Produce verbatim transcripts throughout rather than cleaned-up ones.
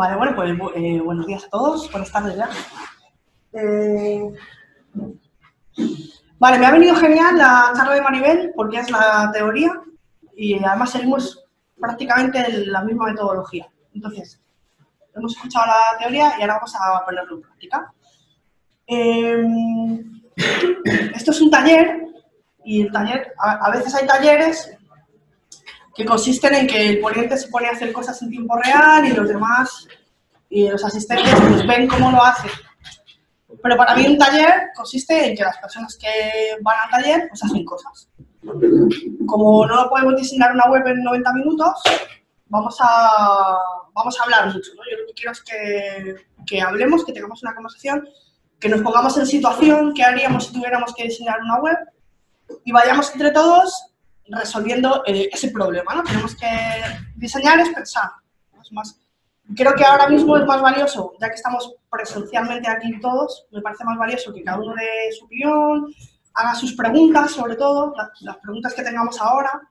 Vale, bueno, pues eh, buenos días a todos, buenas tardes ya. Eh... Vale, me ha venido genial la charla de Maribel porque es la teoría y además seguimos prácticamente la misma metodología. Entonces, hemos escuchado la teoría y ahora vamos a ponerlo en práctica. Eh... Esto es un taller y el taller, a, a veces hay talleres que consisten en que el ponente se pone a hacer cosas en tiempo real y los demás, y los asistentes, pues ven cómo lo hacen. Pero para mí un taller consiste en que las personas que van al taller, pues hacen cosas. Como no podemos diseñar una web en noventa minutos, vamos a, vamos a hablar mucho, ¿no? Yo lo que quiero es que, que hablemos, que tengamos una conversación, que nos pongamos en situación, qué haríamos si tuviéramos que diseñar una web, y vayamos entre todos resolviendo eh, ese problema, ¿no? Tenemos que diseñar es pensar. Es más, creo que ahora mismo es más valioso, ya que estamos presencialmente aquí todos, me parece más valioso que cada uno dé su opinión, haga sus preguntas, sobre todo, las, las preguntas que tengamos ahora,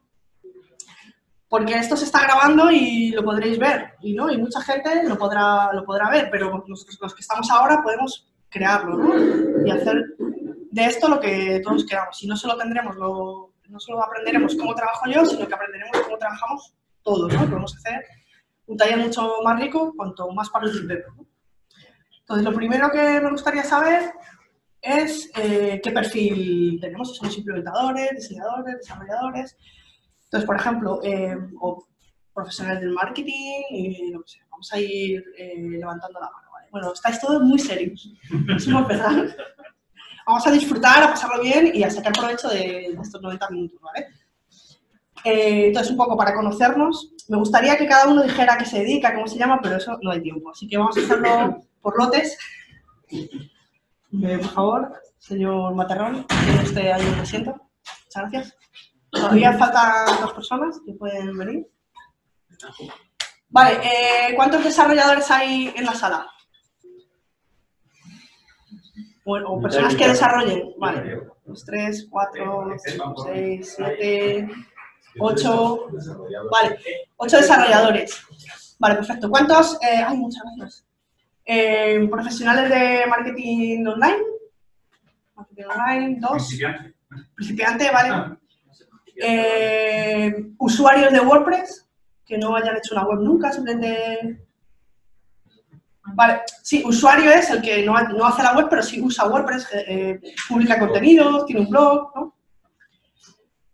porque esto se está grabando y lo podréis ver, y, ¿no? y mucha gente lo podrá, lo podrá ver, pero nosotros los que estamos ahora podemos crearlo, ¿no? Y hacer de esto lo que todos queramos, y no solo tendremos lo... No solo aprenderemos cómo trabajo yo, sino que aprenderemos cómo trabajamos todos, ¿no? Podemos hacer un taller mucho más rico cuanto más participemos, ¿no? Entonces, lo primero que me gustaría saber es eh, qué perfil tenemos, si somos implementadores, diseñadores, desarrolladores. Entonces, por ejemplo, eh, o profesionales del marketing, y no sé, vamos a ir eh, levantando la mano, ¿vale? Bueno, estáis todos muy serios, es muy pesado. Vamos a disfrutar, a pasarlo bien y a sacar provecho de estos noventa minutos, ¿vale? Eh, entonces, un poco para conocernos, me gustaría que cada uno dijera a qué se dedica, cómo se llama, pero eso no hay tiempo. Así que vamos a hacerlo por lotes. Eh, por favor, señor Materrón, tiene usted ahí un asiento. Muchas gracias. Todavía faltan dos personas que pueden venir. Vale, eh, ¿cuántos desarrolladores hay en la sala? O personas que desarrollen, vale, tres, cuatro, seis, siete, ocho, vale, ocho desarrolladores, vale, perfecto. ¿Cuántos, eh, ay, muchas gracias, eh, profesionales de marketing online? Marketing online, dos, principiante, vale, eh, usuarios de WordPress, que no hayan hecho una web nunca, simplemente... Vale, sí, usuario es el que no hace la web, pero sí usa WordPress, eh, publica contenidos, tiene un blog, ¿no?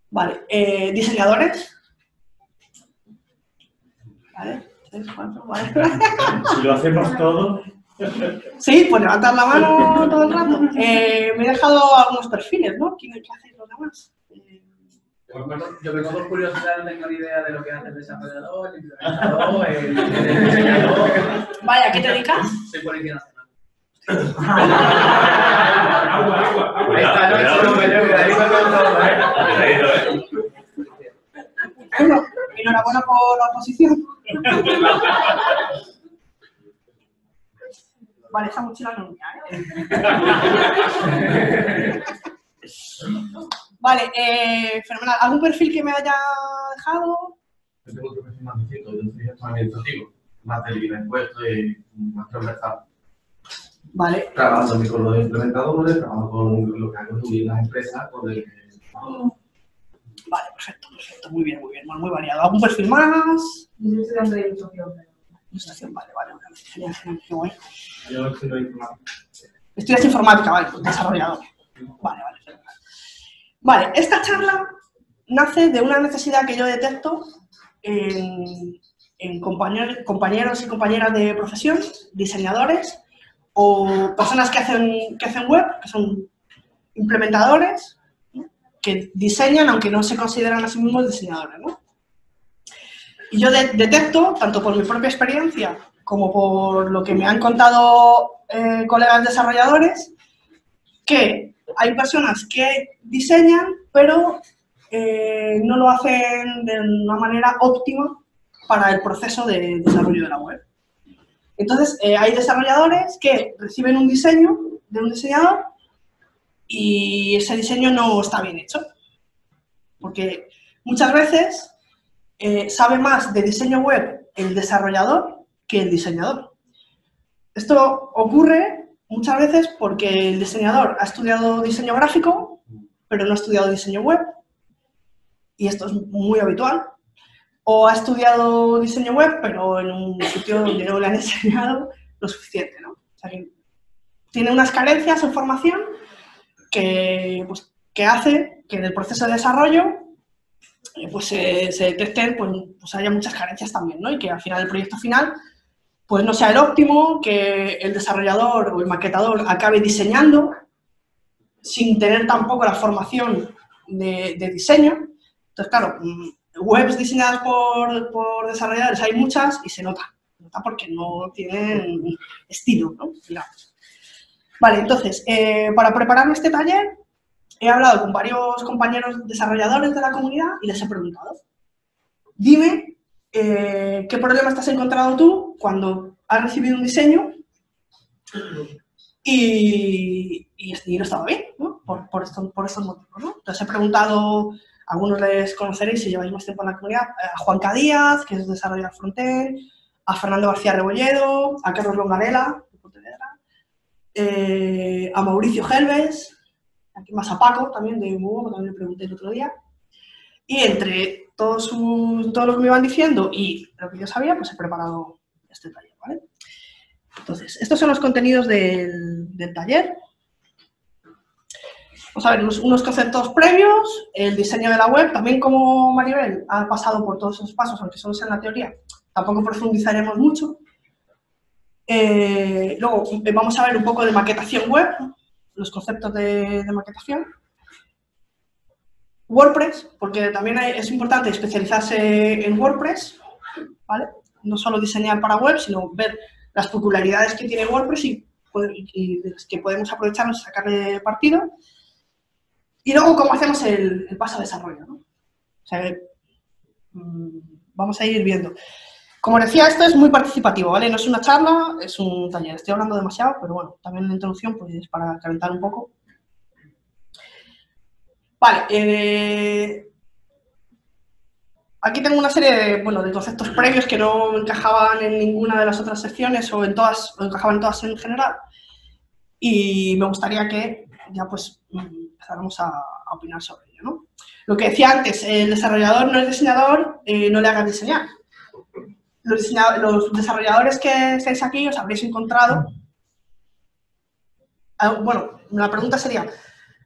Vale, eh, diseñadores. Vale, tres, cuatro, vale. Si lo hacemos todo. Sí, pues levantar la mano todo el rato. Eh, me he dejado algunos perfiles, ¿no? ¿Quién es que hace los demás? Eh, Yo tengo dos curiosidades, no tengo ni idea de lo que hace el desarrollador, el implementador, el, el diseñador... Vaya, ¿a qué te dedicas? Soy Policía Nacional. Agua, agua, agua. Esta noche no me llevo, la digo con todo, ¿eh? Bueno, enhorabuena por la oposición. Vale, esa mochila no me ¿eh? Vale, eh, fenomenal. ¿Algún perfil que me haya dejado? Yo tengo otro perfil más distinto, yo soy administrativo, más del impuesto y más transversal. Vale. Trabajo también con los implementadores, trabajo con lo que han construido las empresas, con el... Vale, perfecto, perfecto, muy bien, muy bien, muy variado. ¿Algún perfil más? Yo estoy dando de ilustración. Ilustración, vale, vale, vale, genial, genial, qué guay. Yo estudio informática. Estudias informática, vale, desarrollador. Vale, vale, fenomenal. Vale, esta charla nace de una necesidad que yo detecto en, en compañeros, compañeros y compañeras de profesión, diseñadores o personas que hacen, que hacen web, que son implementadores, ¿no? Que diseñan aunque no se consideran a sí mismos diseñadores, ¿no? Y yo de, detecto, tanto por mi propia experiencia como por lo que me han contado eh, colegas desarrolladores, que... Hay personas que diseñan, pero eh, no lo hacen de una manera óptima para el proceso de desarrollo de la web. Entonces, eh, hay desarrolladores que reciben un diseño de un diseñador y ese diseño no está bien hecho. Porque muchas veces eh, sabe más de diseño web el desarrollador que el diseñador. Esto ocurre muchas veces porque el diseñador ha estudiado diseño gráfico, pero no ha estudiado diseño web, y esto es muy habitual. O ha estudiado diseño web, pero en un sitio donde no le han enseñado lo suficiente, ¿no? O sea, que tiene unas carencias en formación que, pues, que hace que en el proceso de desarrollo eh, pues, eh, se detecten, pues, pues haya muchas carencias también, ¿no? Y que al final el proyecto final pues, no sea el óptimo, que el desarrollador o el maquetador acabe diseñando sin tener tampoco la formación de, de diseño. Entonces, claro, webs diseñadas por, por desarrolladores hay muchas y se nota, se nota porque no tienen estilo, ¿no? Digamos. Vale, entonces, eh, para prepararme este taller he hablado con varios compañeros desarrolladores de la comunidad y les he preguntado, dime eh, qué problema estás encontrando tú cuando has recibido un diseño y, y, y no estaba bien, ¿no? Por, por, esto, por estos motivos, ¿no? Entonces he preguntado... Algunos les conoceréis si lleváis más tiempo en la comunidad, a Juan Cadíaz, que es desarrollador frontend, a Fernando García Rebolledo, a Carlos Longarela, de Pontevedra, eh, a Mauricio Gelbes, aquí más a Paco también de M U O, también le pregunté el otro día. Y entre todos, sus, todos los que me iban diciendo y lo que yo sabía, pues he preparado este taller, ¿vale? Entonces, estos son los contenidos del, del taller. Vamos a ver, unos, unos conceptos previos, el diseño de la web, también como Maribel ha pasado por todos esos pasos, aunque solo sea en la teoría, tampoco profundizaremos mucho. Eh, luego vamos a ver un poco de maquetación web, los conceptos de, de maquetación. WordPress, porque también hay, es importante especializarse en WordPress, ¿vale? No solo diseñar para web, sino ver las popularidades que tiene WordPress y, y de las que podemos aprovecharnos y sacarle partido. Y luego, ¿cómo hacemos el, el paso a desarrollo, ¿no? O sea, mmm, vamos a ir viendo. Como decía, esto es muy participativo, ¿vale? No es una charla, es un taller. Estoy hablando demasiado, pero bueno, también la introducción pues es para calentar un poco. Vale. Eh, aquí tengo una serie de, bueno, de conceptos previos que no encajaban en ninguna de las otras secciones o en todas, o encajaban en todas en general. Y me gustaría que ya pues... empezaremos a, a opinar sobre ello, ¿no? Lo que decía antes, el desarrollador no es diseñador, eh, no le hagas diseñar. Los, diseñadores, los desarrolladores que estáis aquí os habréis encontrado... Bueno, la pregunta sería,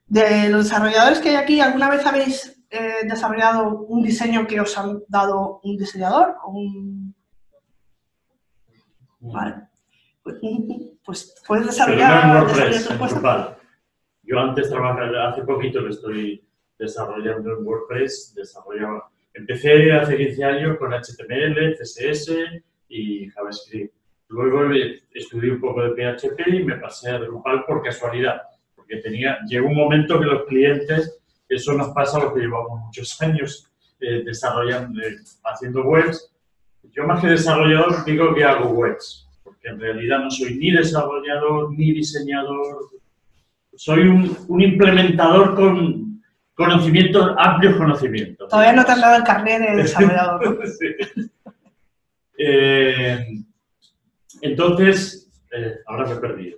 de los desarrolladores que hay aquí, ¿alguna vez habéis eh, desarrollado un diseño que os han dado un diseñador? O un... Vale. Pues puedes desarrollar... Yo antes trabajaba, hace poquito que estoy desarrollando en WordPress, desarrollaba. Empecé hace quince años con H T M L, C S S y JavaScript. Luego estudié un poco de P H P y me pasé a Drupal por casualidad, porque tenía, llegó un momento que los clientes, eso nos pasa a los que llevamos muchos años eh, desarrollando, eh, haciendo webs. Yo más que desarrollador digo que hago webs, porque en realidad no soy ni desarrollador ni diseñador. Soy un, un implementador con conocimientos, amplios conocimientos. Todavía no te han dado el carnet de desarrollador. Sí. eh, entonces, eh, ahora me he perdido.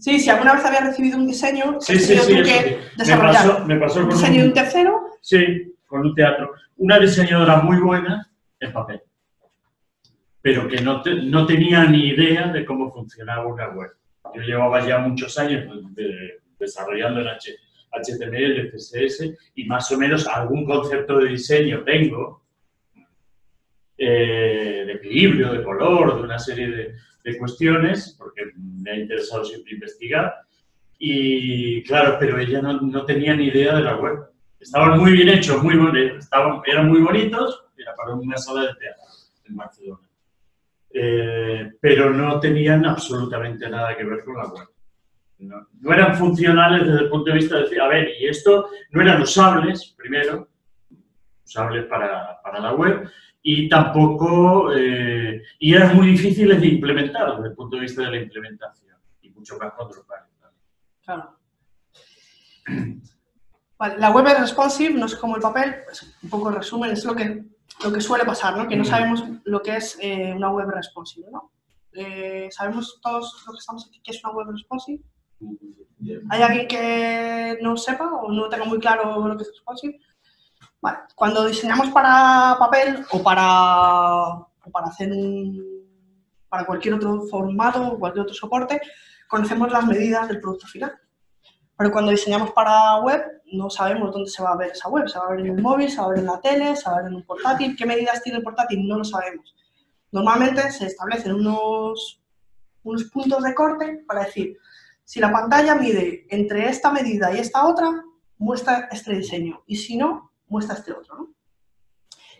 Sí, si sí, alguna vez habías recibido un diseño, sí, sí, sí, tú sí, que desarrollar. Me pasó, me pasó con un diseño de un tercero. Sí, con un teatro. Una diseñadora muy buena en papel, pero que no, te, no tenía ni idea de cómo funcionaba una web. Yo llevaba ya muchos años de, de, desarrollando en H T M L, C S S y más o menos algún concepto de diseño tengo, eh, de equilibrio, de color, de una serie de, de cuestiones, porque me ha interesado siempre investigar. Y claro, pero ella no, no tenía ni idea de la web. Estaban muy bien hechos, muy bonitos, estaban, eran muy bonitos, era para una sala de teatro en Barcelona. Eh, pero no tenían absolutamente nada que ver con la web. No, no eran funcionales desde el punto de vista de decir, a ver, y esto no eran usables, primero, usables para, para la web, y tampoco, eh, y eran muy difíciles de implementar desde el punto de vista de la implementación, y mucho más con Drupal. Claro. Vale, la web es responsive, no es como el papel, pues un poco resumen, es lo que lo que suele pasar, ¿no? Que no sabemos lo que es eh, una web responsive, ¿no? Eh, ¿Sabemos todos los que estamos aquí qué es una web responsive? ¿Hay alguien que no sepa o no tenga muy claro lo que es responsive? Vale, cuando diseñamos para papel o para, o para hacer un, para cualquier otro formato o cualquier otro soporte, conocemos las medidas del producto final. Pero cuando diseñamos para web, no sabemos dónde se va a ver esa web. Se va a ver en un móvil, se va a ver en la tele, se va a ver en un portátil. ¿Qué medidas tiene el portátil? No lo sabemos. Normalmente se establecen unos, unos puntos de corte para decir, si la pantalla mide entre esta medida y esta otra, muestra este diseño. Y si no, muestra este otro, ¿no?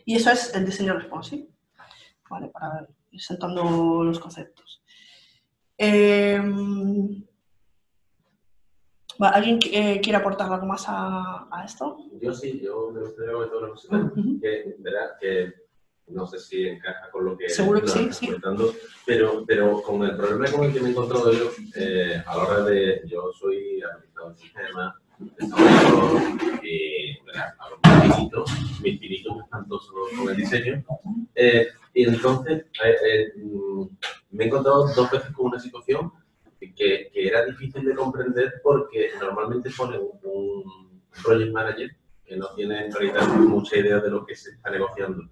Y eso es el diseño responsive. Vale, para ir sentando los conceptos. Eh, ¿Alguien eh, quiere aportar algo más a, a esto? Yo sí, yo me gustaría comentar una cosita uh-huh. que, que no sé si encaja con lo que Seguro que sí, sí. comentando, pero, pero con el problema con el que me he encontrado yo, eh, a la hora de... Yo soy administrador de sistemas, desarrollador y hago mis tiritos, mis tiritos espantosos con el diseño. Eh, y entonces eh, eh, me he encontrado dos veces con una situación Que, que era difícil de comprender porque normalmente ponen un, un project manager que no tiene en realidad mucha idea de lo que se está negociando.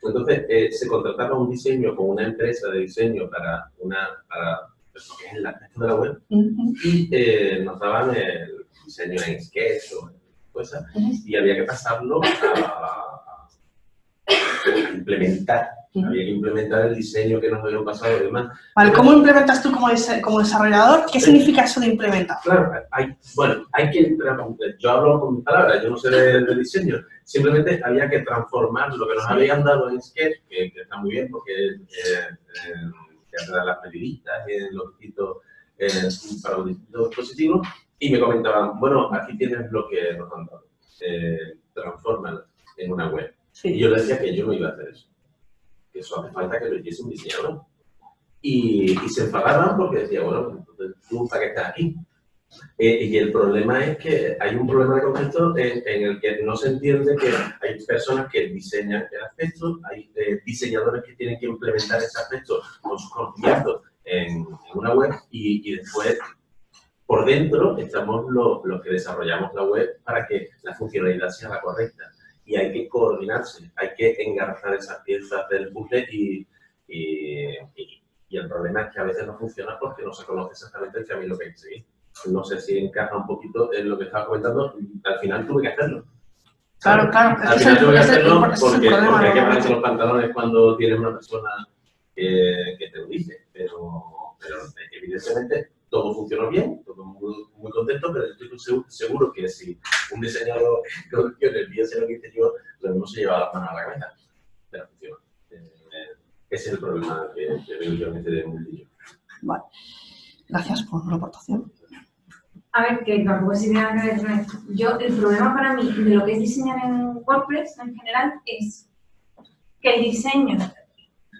Entonces, eh, se contrataba un diseño con una empresa de diseño para una para eso que es el aspecto de la web uh-huh. y eh, nos daban el diseño en Sketch o cosas uh-huh. y había que pasarlo a, a implementar. Había que implementar el diseño que nos habían pasado y demás. Vale, ¿cómo implementas tú como, como desarrollador? ¿Qué significa eso de implementar? Claro, hay, bueno, hay que... Yo hablo con mis palabras, yo no sé de, de diseño. Simplemente había que transformar lo que nos sí. habían dado en Sketch, que, que está muy bien porque eh, eh, te dan las mediditas en los distintos, eh, para los distintos dispositivos, y me comentaban, bueno, aquí tienes lo que nos han dado. Eh, transforman en una web. Sí. Y yo les decía que yo no iba a hacer eso. Eso hace falta que lo hiciese un diseñador. Y, y se enfadaban porque decía, bueno, tú para qué estás aquí. Eh, y el problema es que hay un problema de concepto en, en el que no se entiende que hay personas que diseñan el aspecto, hay eh, diseñadores que tienen que implementar ese aspecto con sus conocimientos en, en una web y, y después, por dentro, estamos los, los que desarrollamos la web para que la funcionalidad sea la correcta. Y hay que coordinarse, hay que engarzar esas piezas del puzzle y, y, y, y el problema es que a veces no funciona porque no se conoce exactamente el camino que hay que seguir. No sé si encaja un poquito en lo que estaba comentando, al final tuve que hacerlo. Claro, claro. claro. Al final es tuve que hacerlo el, porque, problema, porque hay que ponerse los pantalones cuando tienes una persona que, que te lo dice, pero, pero evidentemente... Todo funcionó bien, todo muy, muy contento, pero estoy seguro, seguro que si un diseñador que en el día se lo que hice yo, lo mismo se llevaba la mano a la cabeza. Pero funciona. Ese es el problema que, que veo yo en este mundillo. Vale. Gracias por la aportación. A ver, que tampoco se me va a caer. Yo, el problema para mí de lo que es diseñar en WordPress en general es que el diseño,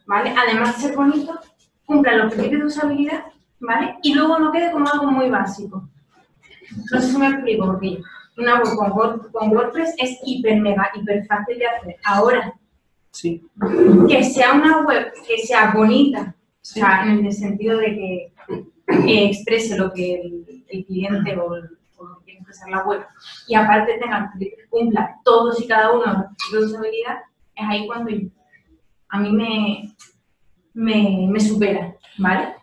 ¿vale? Además de ser bonito, cumpla los criterios de usabilidad. ¿Vale? Y luego no quede como algo muy básico. No sé si me explico, porque una web con, Word, con WordPress es hiper, mega, hiper fácil de hacer. Ahora, sí. que sea una web que sea bonita, sí. o sea, en el sentido de que eh, exprese lo que el, el cliente o, el, o lo que quiere expresar la web, y aparte tenga que cumpla todos y cada uno de sus habilidades, es ahí cuando yo, a mí me, me, me supera, ¿vale?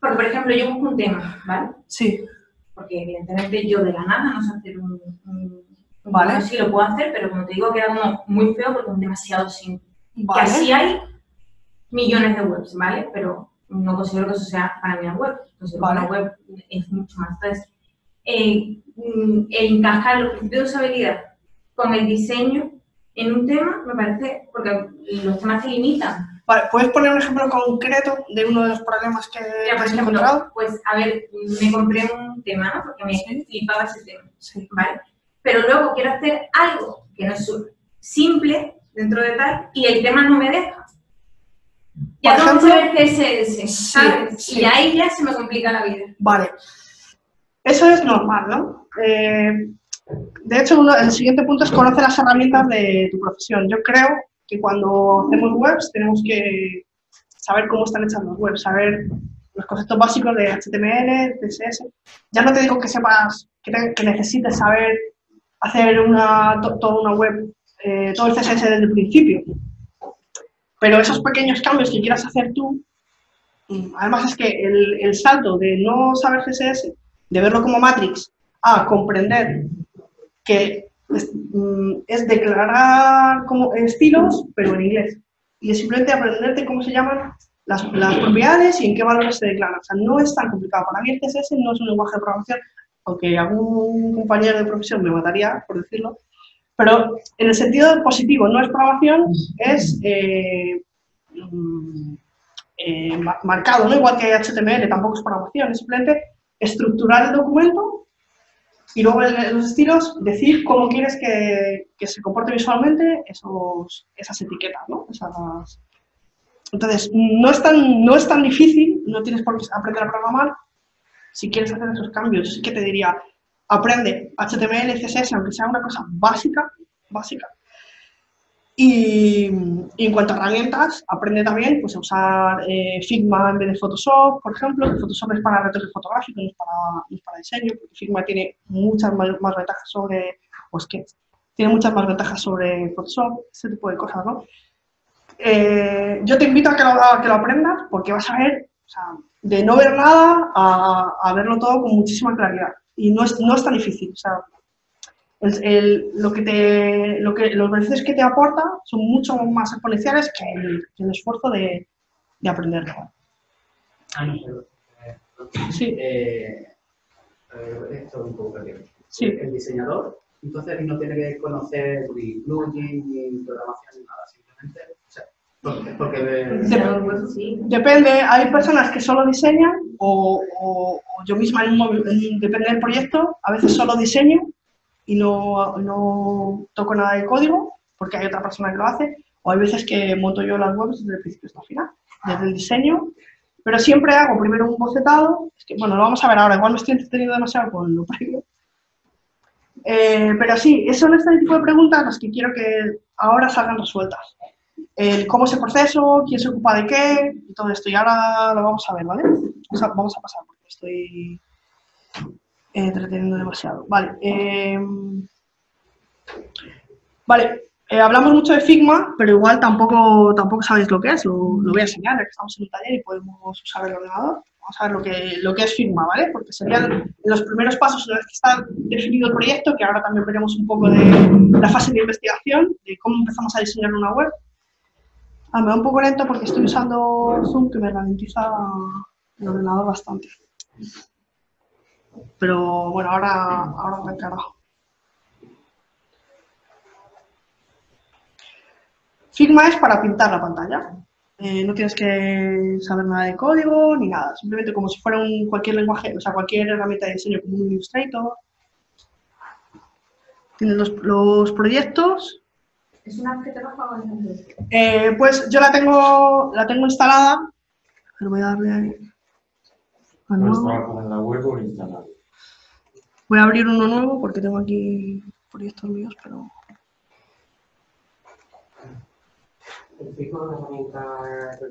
Porque, por ejemplo, yo busco un tema, ¿vale? Sí. Porque, evidentemente, yo de la nada no sé hacer un... un vale. No sé si lo puedo hacer, pero como te digo, queda como muy feo porque es demasiado simple. Vale. Que así hay millones de webs, ¿vale? Pero no considero que eso sea para mí una web. Entonces, vale. Una web es mucho más. Entonces, eh, el encajar los principios de usabilidad con el diseño en un tema, me parece, porque los temas se limitan. Vale, ¿puedes poner un ejemplo concreto de uno de los problemas que ya, has ejemplo, encontrado? Pues, a ver, me compré un tema, ¿no? Porque me flipaba ese tema, sí. ¿vale? Pero luego quiero hacer algo que no es simple, dentro de tal, y el tema no me deja. Ya tengo que ver C S S, ¿sabes? Sí, sí. Y ahí ya se me complica la vida. Vale. Eso es normal, ¿no? Eh, de hecho, uno, el siguiente punto es conocer las herramientas de tu profesión. Yo creo... que cuando hacemos webs tenemos que saber cómo están hechas las webs, saber los conceptos básicos de H T M L, C S S. Ya no te digo que sepas, que, te, que necesites saber hacer una, to, toda una web, eh, todo el C S S desde el principio. Pero esos pequeños cambios que quieras hacer tú, además es que el, el salto de no saber C S S, de verlo como matrix, a comprender que es, es declarar como estilos, pero en inglés. Y es simplemente aprenderte cómo se llaman las, las propiedades y en qué valores se declaran. O sea, no es tan complicado. Para mí el C S S no es un lenguaje de programación, aunque algún compañero de profesión me mataría por decirlo. Pero en el sentido positivo, no es programación, es eh, eh, marcado, ¿no? Igual que H T M L, tampoco es programación, es simplemente estructurar el documento y luego en los estilos decir cómo quieres que, que se comporte visualmente esos, esas etiquetas, ¿no? Esas... Entonces, no es, tan, no es tan difícil, no tienes por qué aprender a programar si quieres hacer esos cambios. Así que te diría... Aprende H T M L, C S S, aunque sea una cosa básica, básica. Y, y en cuanto a herramientas, aprende también pues, a usar eh, Figma en vez de Photoshop, por ejemplo. Photoshop es para retoque fotográfico, no es para, no es para diseño, porque Figma tiene muchas más, más ventajas sobre... o Sketch, tiene muchas más ventajas sobre Photoshop, ese tipo de cosas, ¿no? Eh, yo te invito a que, lo, a que lo aprendas, porque vas a ver, o sea, de no ver nada a, a verlo todo con muchísima claridad. Y no es, no es tan difícil, o sea, el, el, lo que te, lo que, los beneficios que te aporta son mucho más exponenciales que el, que el esfuerzo de, de aprenderlo. Ah, no, perdón. Eh, sí. Eh, a ver, esto es un poco claro. Sí. El diseñador, entonces, no tiene que conocer ni plugin, ni programación, ni nada, simplemente, o sea, porque, porque Dep sí. Depende, hay personas que solo diseñan o, o, o yo misma, en un, depende del proyecto, a veces solo diseño y no, no toco nada de código porque hay otra persona que lo hace, o hay veces que monto yo las webs desde el principio hasta el final, desde el diseño, pero siempre hago primero un bocetado, es que, bueno, lo vamos a ver ahora, igual me estoy entreteniendo demasiado con lo previo. Eh, pero sí, son este tipo de preguntas las que quiero que ahora salgan resueltas. El cómo es el proceso, quién se ocupa de qué, y todo esto. Y ahora lo vamos a ver, ¿vale? O sea, vamos a pasar porque estoy entreteniendo demasiado. Vale, eh, vale. Eh, hablamos mucho de Figma, pero igual tampoco, tampoco sabéis lo que es. Lo, lo voy a enseñar, ya que estamos en el taller y podemos usar el ordenador. Vamos a ver lo que, lo que es Figma, ¿vale? Porque serían los primeros pasos una vez que está definido el proyecto, que ahora también veremos un poco de la fase de investigación, de cómo empezamos a diseñar una web. Ah, me va un poco lento porque estoy usando Zoom, que me ralentiza el ordenador bastante. Pero bueno, ahora, ahora arrancará. Figma es para pintar la pantalla. Eh, no tienes que saber nada de código ni nada. Simplemente como si fuera un cualquier lenguaje, o sea, cualquier herramienta de diseño como un Illustrator. Tienes los, los proyectos. ¿Es una app que te baja o no? Eh, pues yo la tengo, la tengo instalada. Pero voy a darle ahí. Ah, no. ¿Está en la web o instalada? Voy a abrir uno nuevo porque tengo aquí proyectos míos, pero... El Figma es una herramienta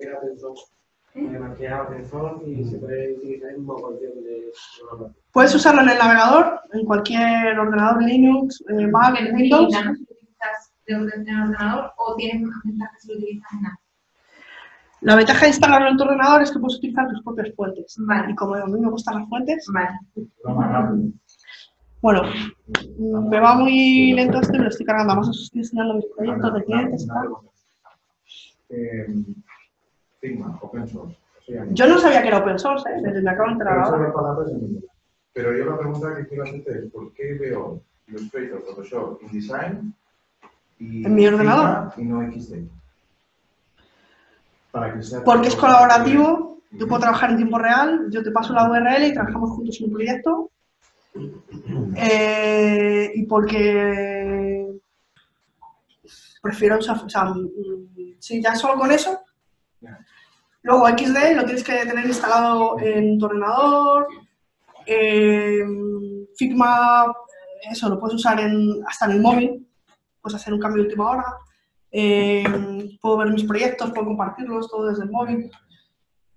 que era open source. Que era open source y se puede utilizar en cualquier ordenador. Puedes usarlo en el navegador, en cualquier ordenador, Linux, eh, Mac, Windows. De un ordenador o tienes más ventajas si lo utilizas en nada? La ventaja de instalarlo en tu ordenador es que puedes utilizar tus propias fuentes. Vale. Y como a mí me gustan las fuentes... Vale. Bueno, me va muy lento este, me lo estoy cargando. Además, os estoy enseñando mis proyectos de clientes. Figma, open source. Yo no sabía que era open source, ¿eh? Desde me acabo de enterar ahora. Pero yo la pregunta que quiero hacerte es ¿por qué veo Illustrator, Photoshop, InDesign en mi ordenador? Y no X D. Para que sea porque es colaborativo, bien. Yo puedo trabajar en tiempo real, yo te paso la U R L y trabajamos juntos en un proyecto. Eh, y porque prefiero usar, o sea, sí, ya solo con eso. Luego X D lo tienes que tener instalado en tu ordenador. Eh, Figma, eso lo puedes usar en, hasta en el móvil. Hacer un cambio de última hora. eh, puedo ver mis proyectos, puedo compartirlos, todo desde el móvil.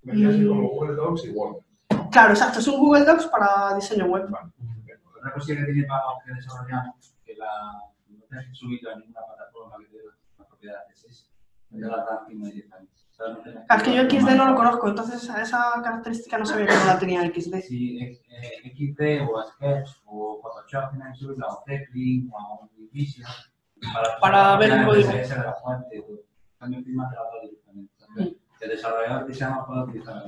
Venía así como Google Docs y Word. Claro, exacto, es un Google Docs para diseño web. Vale. Otra cosa que tiene para que desarrollamos, que la, no tienes que subirla a ninguna plataforma que te dé la propiedad de C S S. Ya la transfirma directamente. Es que yo X D no lo conozco, entonces a esa característica no sabía que la tenía X D. Sí, eh, X D o Sketch o Photoshop tienen que subirla a un Techlink o a un edificio para, para ver el código. De la fuente, también firmas de la otra directamente. El desarrollador que se llama puede utilizar la.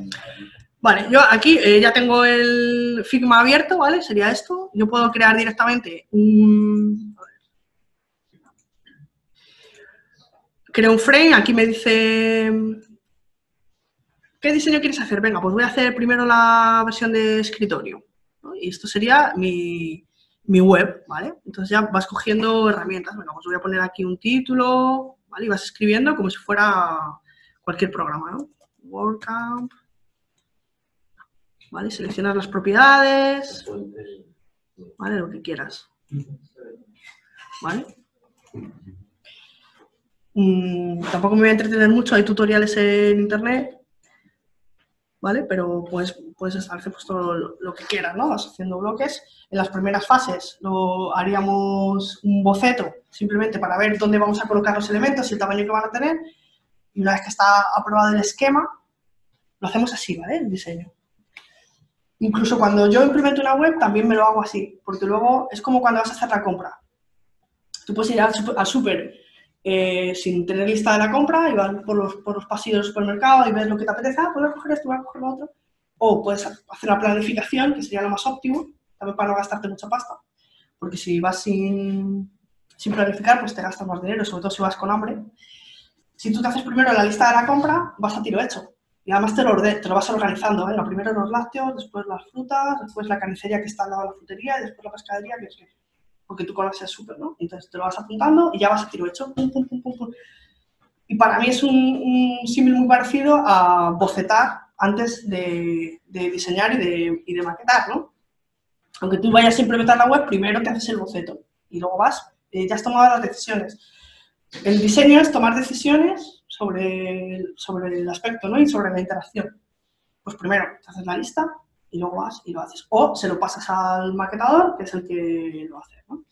Vale, yo aquí eh, ya tengo el Figma abierto, ¿vale? Sería esto. Yo puedo crear directamente un... Creo un frame, aquí me dice, ¿qué diseño quieres hacer? Venga, pues voy a hacer primero la versión de escritorio, ¿no? Y esto sería mi, mi web, ¿vale? Entonces ya vas cogiendo herramientas. Venga, pues voy a poner aquí un título, ¿vale? Y vas escribiendo como si fuera cualquier programa, ¿no? WordCamp, ¿vale? Seleccionas las propiedades, ¿vale? Lo que quieras, ¿vale? Mm, tampoco me voy a entretener mucho, hay tutoriales en internet, ¿vale? Pero pues, puedes hacer pues, todo lo, lo que quieras, ¿no? Vas haciendo bloques. En las primeras fases lo haríamos un boceto, simplemente para ver dónde vamos a colocar los elementos y el tamaño que van a tener. Y una vez que está aprobado el esquema, lo hacemos así, ¿vale? El diseño. Incluso cuando yo implemento una web, también me lo hago así, porque luego es como cuando vas a hacer la compra. Tú puedes ir al súper Eh, sin tener lista de la compra y vas por los, por los pasillos del supermercado y ves lo que te apetece, ah, puedes coger esto, vas a coger lo otro, o puedes hacer la planificación, que sería lo más óptimo, también para no gastarte mucha pasta, porque si vas sin, sin planificar, pues te gastas más dinero, sobre todo si vas con hambre. Si tú te haces primero la lista de la compra, vas a tiro hecho, y además te lo, orde te lo vas organizando, ¿eh? Primero los lácteos, después las frutas, después la carnicería que está al lado de la frutería, y después la pescadería, que es que... porque tú conoces súper, ¿no? Entonces te lo vas apuntando y ya vas a tiro hecho, pum, pum, pum, pum, pum. Y para mí es un, un símil muy parecido a bocetar antes de, de diseñar y de, y de maquetar, ¿no? Aunque tú vayas a implementar la web, primero te haces el boceto y luego vas, eh, ya has tomado las decisiones. El diseño es tomar decisiones sobre el, sobre el aspecto, ¿no? Y sobre la interacción. Pues primero te haces la lista y luego vas y lo haces. O se lo pasas al maquetador, que es el que lo hace, ¿no?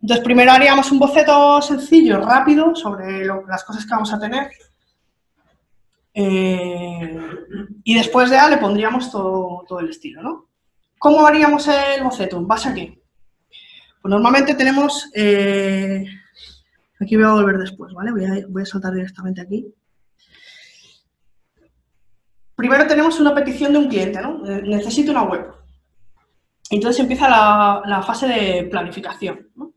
Entonces, primero haríamos un boceto sencillo, rápido, sobre lo, las cosas que vamos a tener. Eh, y después ya le pondríamos todo, todo el estilo, ¿no? ¿Cómo haríamos el boceto? ¿En base a qué? Pues normalmente tenemos... Eh, aquí voy a volver después, ¿vale? Voy a, voy a saltar directamente aquí. Primero tenemos una petición de un cliente, ¿no? Necesito una web. Entonces empieza la, la fase de planificación, ¿no?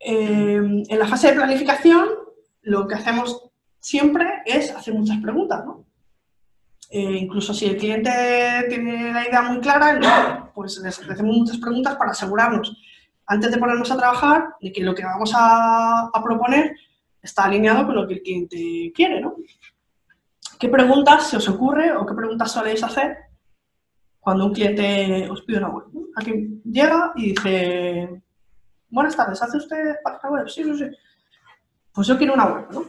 Eh, en la fase de planificación, lo que hacemos siempre es hacer muchas preguntas, ¿no? Eh, incluso si el cliente tiene la idea muy clara, ¿no? Pues les hacemos muchas preguntas para asegurarnos, antes de ponernos a trabajar, de que lo que vamos a, a proponer está alineado con lo que el cliente quiere, ¿no? ¿Qué preguntas se os ocurre o qué preguntas soléis hacer cuando un cliente os pide una web, ¿no? Aquí llega y dice, buenas tardes, ¿hace usted página web? Sí, sí, sí. Pues yo quiero una web, ¿no?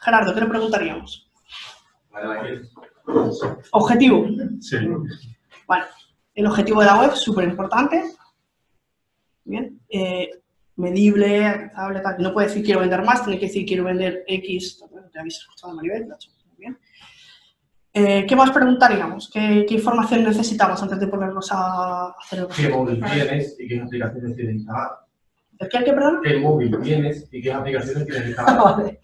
Gerardo, ¿qué le preguntaríamos? Objetivo. Sí. Vale, el objetivo de la web, súper importante. Bien. Eh, medible, alcanzable, tal. No puede decir quiero vender más, tiene que decir quiero vender X. Te habéis escuchado a Maribel, ¿no? Eh, ¿Qué más preguntaríamos? ¿Qué, ¿Qué información necesitamos antes de ponernos a hacer el proceso? ¿Qué móvil tienes y qué aplicaciones tienes instaladas? ¿El qué, el qué, perdón? ¿Qué móvil tienes y qué aplicaciones tienes instaladas? Vale.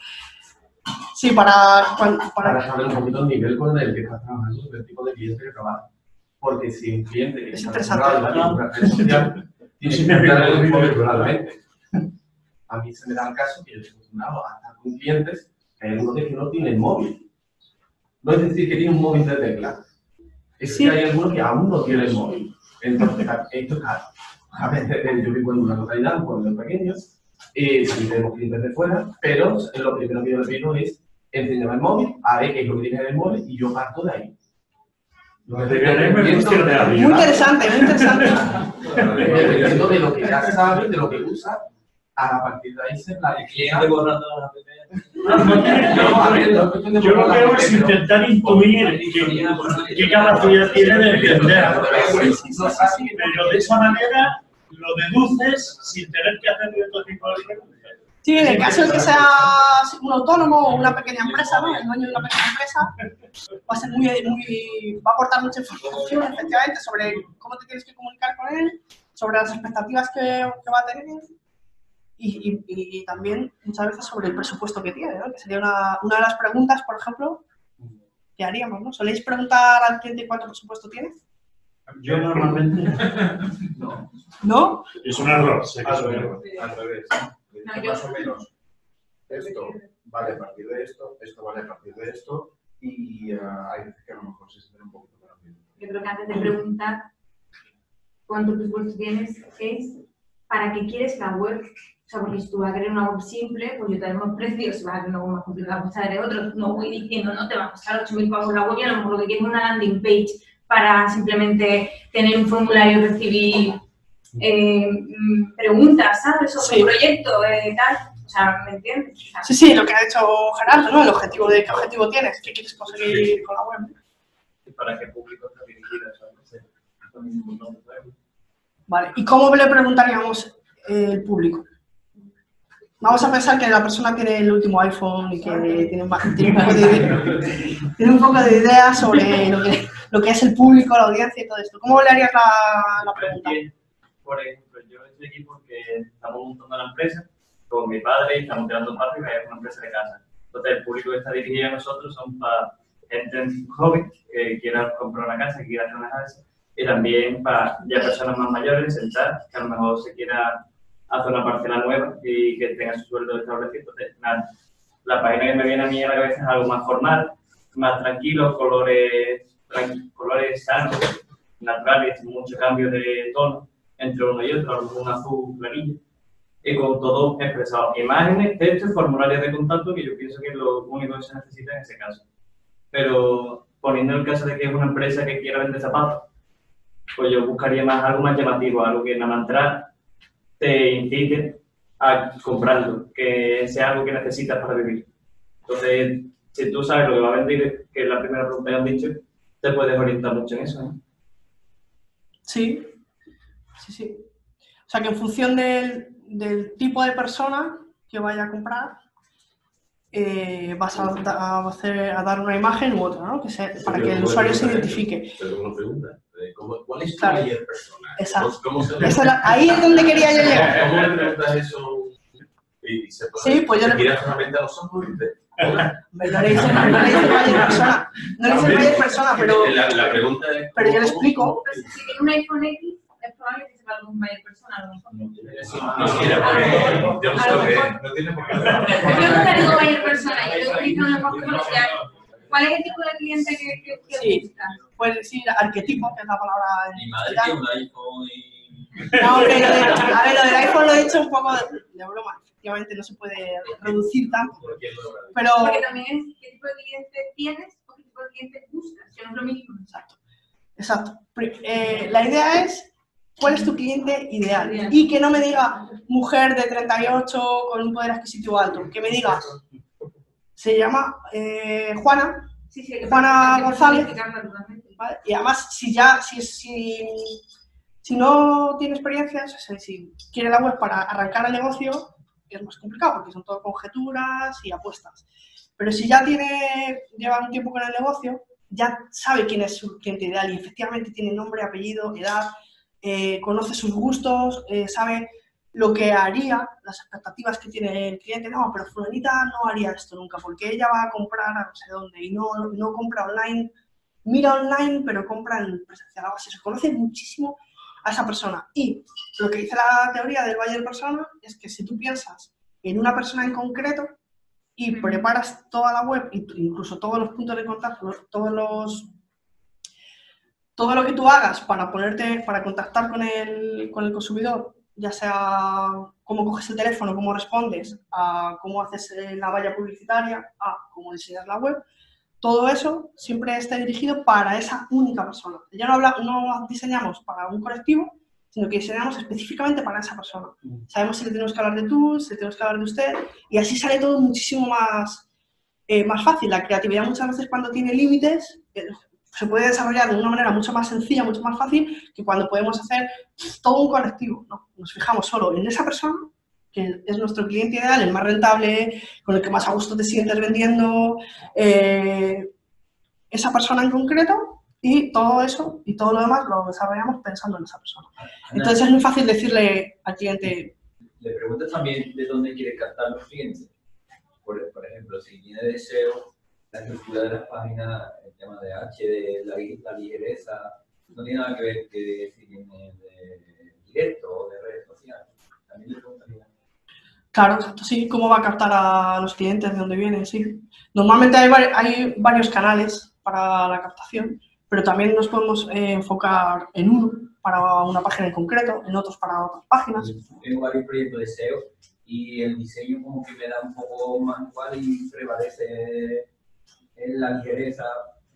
Sí, para, para, para saber un poquito el nivel con el que estás trabajando, el tipo de cliente que trabajas. Porque si un cliente que está trabajando en una red social, tienes que preguntarle el móvil probablemente. A mí se me da el caso que yo estoy acostumbrado a estar con clientes que hay algunos que no tienen móvil. No es decir que tiene un móvil de tecla. Es sí. Que hay algunos que aún no tienen móvil. Entonces, esto es caro. A veces yo vivo en una localidad, un pueblo pequeño, y si tenemos clientes de fuera, pero lo primero que yo les digo es enseñarme el móvil, a ver qué es lo que tiene en el móvil y yo parto de ahí. Muy interesante, muy interesante. Dependiendo de lo que ya sabes, de lo que usas, a partir de ahí se la... El cliente borrando las app. Yo lo que hago es intentar intuir qué capacidad tiene de entender. Pero de esa manera lo deduces sin tener que hacer cierto tipo de preguntas. Sí, en el caso de que seas un autónomo o una pequeña empresa, ¿no? El dueño de una pequeña empresa va a ser muy, muy, va a aportar mucha información, efectivamente, sobre cómo te tienes que comunicar con él, sobre las expectativas que, que va a tener y, y, y también muchas veces sobre el presupuesto que tiene, ¿no? Que sería una, una de las preguntas, por ejemplo, que haríamos, ¿no? ¿Soléis preguntar al cliente cuánto presupuesto tiene? Yo normalmente no. ¿No? Es un error, sé que es un error. Al revés. No, más o menos, esto vale a partir de esto, esto vale a partir de esto, y uh, hay veces que a lo mejor se sienten un poquito más bien. Yo creo que antes de preguntar cuántos presupuestos tienes, es para qué quieres la web. O sea, porque si tú vas a querer una web simple, pues yo te daré unos precios, si vas a querer una web más complicada, pues te daré otros. No voy diciendo, no te va a costar ocho mil pavos la web, y a lo mejor lo que quieres es una landing page para simplemente tener un formulario y recibir... Eh, preguntas, ¿sabes? Sobre sí. Un proyecto, eh, tal. O sea, ¿me entiendes? ¿Sabes? Sí, sí, lo que ha hecho Gerardo, ¿no? El objetivo de qué objetivo tienes, qué quieres conseguir sí. Con la web. Y para qué público está dirigida, ¿sabes? Vale, ¿y cómo le preguntaríamos el público? Vamos a pensar que la persona tiene el último iPhone y que tiene, tiene, un, poco de, tiene un poco de idea sobre lo que, lo que es el público, la audiencia y todo esto. ¿Cómo le harías la, la pregunta? Por ejemplo, yo estoy aquí porque estamos montando la empresa con mi padre y estamos creando patria y es una empresa de casa. Entonces, el público que está dirigido a nosotros son para gente joven que quiera comprar una casa, que quiera hacer una casa, y también para ya personas más mayores, sentadas, que a lo mejor se quiera hacer una parcela nueva y que tenga su sueldo establecido. Entonces, nada, la página que me viene a mí a la cabeza es algo más formal, más tranquilo, colores, tranqu colores sanos, naturales, mucho cambio de tono entre uno y otro, un azul, planilla, y con todo expresado. Imágenes, textos, formularios de contacto, que yo pienso que es lo único que se necesita en ese caso. Pero poniendo el caso de que es una empresa que quiera vender zapatos, pues yo buscaría más algo más llamativo, algo que nada más entrar te incite a comprarlo, que sea algo que necesitas para vivir. Entonces, si tú sabes lo que va a vender, que es la primera pregunta que han dicho, te puedes orientar mucho en eso, ¿no? Sí. Sí, sí. O sea, que en función del, del tipo de persona que vaya a comprar, eh, vas a, a, hacer, a dar una imagen u otra, ¿no? Que se, para sí, que el usuario se identifique. Pero una pregunta, ¿cómo, ¿cuál es tu claro. Mayor persona? Exacto. ¿Cómo se Esa la, ahí es donde quería yo llegar. ¿Cómo le preguntas eso? Y se puede, sí, pues yo le miras solamente a los ojos y te... Me lo hice, no le hice mayor persona. No le hice mayor persona, pero... La, la pregunta es... Pero yo le explico. Si tiene un iPhone X... Es probable que sepa algún mayor persona, a lo mejor. No tiene por qué. No tiene por qué. Yo no tengo mayor persona. Yo utilizo una cosa comercial. ¿Cuál es el tipo de cliente que buscas? Sí, puedes decir arquetipo, que es la palabra. Mi madre tiene un iPhone y... No, hombre, a ver, lo del iPhone lo he dicho un poco de broma. Efectivamente no se puede reducir tanto. Pero... Porque también es qué tipo de cliente tienes o qué tipo de cliente buscas, que no es lo mismo. Exacto. Exacto. La idea es... ¿Cuál es tu cliente ideal? Bien. Y que no me diga mujer de treinta y ocho con un poder adquisitivo alto. Que me diga, se llama eh, Juana, sí, sí, Juana que González. Que ¿vale? Y además, si ya, si, si, si no tiene experiencia, o sea, si quiere la web para arrancar el negocio, es más complicado porque son todo conjeturas y apuestas. Pero si ya tiene, lleva un tiempo con el negocio, ya sabe quién es su cliente ideal y efectivamente tiene nombre, apellido, edad... Eh, conoce sus gustos, eh, sabe lo que haría, las expectativas que tiene el cliente. No, pero fulanita no haría esto nunca, porque ella va a comprar a no sé dónde y no, no compra online, mira online, pero compra en presencial. O sea, se conoce muchísimo a esa persona. Y lo que dice la teoría del buyer persona es que si tú piensas en una persona en concreto y preparas toda la web, incluso todos los puntos de contacto, todos los... Todo lo que tú hagas para ponerte, para contactar con el, con el consumidor, ya sea cómo coges el teléfono, cómo respondes, a cómo haces la valla publicitaria, a cómo diseñas la web, todo eso siempre está dirigido para esa única persona. Ya no, habla, no diseñamos para un colectivo, sino que diseñamos específicamente para esa persona. Sabemos si le tenemos que hablar de tú, si le tenemos que hablar de usted, y así sale todo muchísimo más, eh, más fácil. La creatividad muchas veces cuando tiene límites eh, se puede desarrollar de una manera mucho más sencilla, mucho más fácil, que cuando podemos hacer todo un colectivo, ¿no? Nos fijamos solo en esa persona, que es nuestro cliente ideal, el más rentable, con el que más a gusto te sientes vendiendo, eh, esa persona en concreto. Y todo eso y todo lo demás lo desarrollamos pensando en esa persona. Ana, entonces es muy fácil decirle al cliente... Le preguntas también de dónde quiere captar los clientes. Por, por ejemplo, si viene de S E O, la estructura de las páginas, el tema de H D, la, la ligereza, no tiene nada que ver que si viene de directo o de redes sociales. También le preguntaría. Claro, exacto, sí. ¿Cómo va a captar a los clientes de dónde vienen? Sí. Normalmente hay, hay varios canales para la captación, pero también nos podemos eh, enfocar en uno para una página en concreto, en otros para otras páginas. Tengo varios proyectos de S E O y el diseño como que me da un poco manual y prevalece en la ligereza.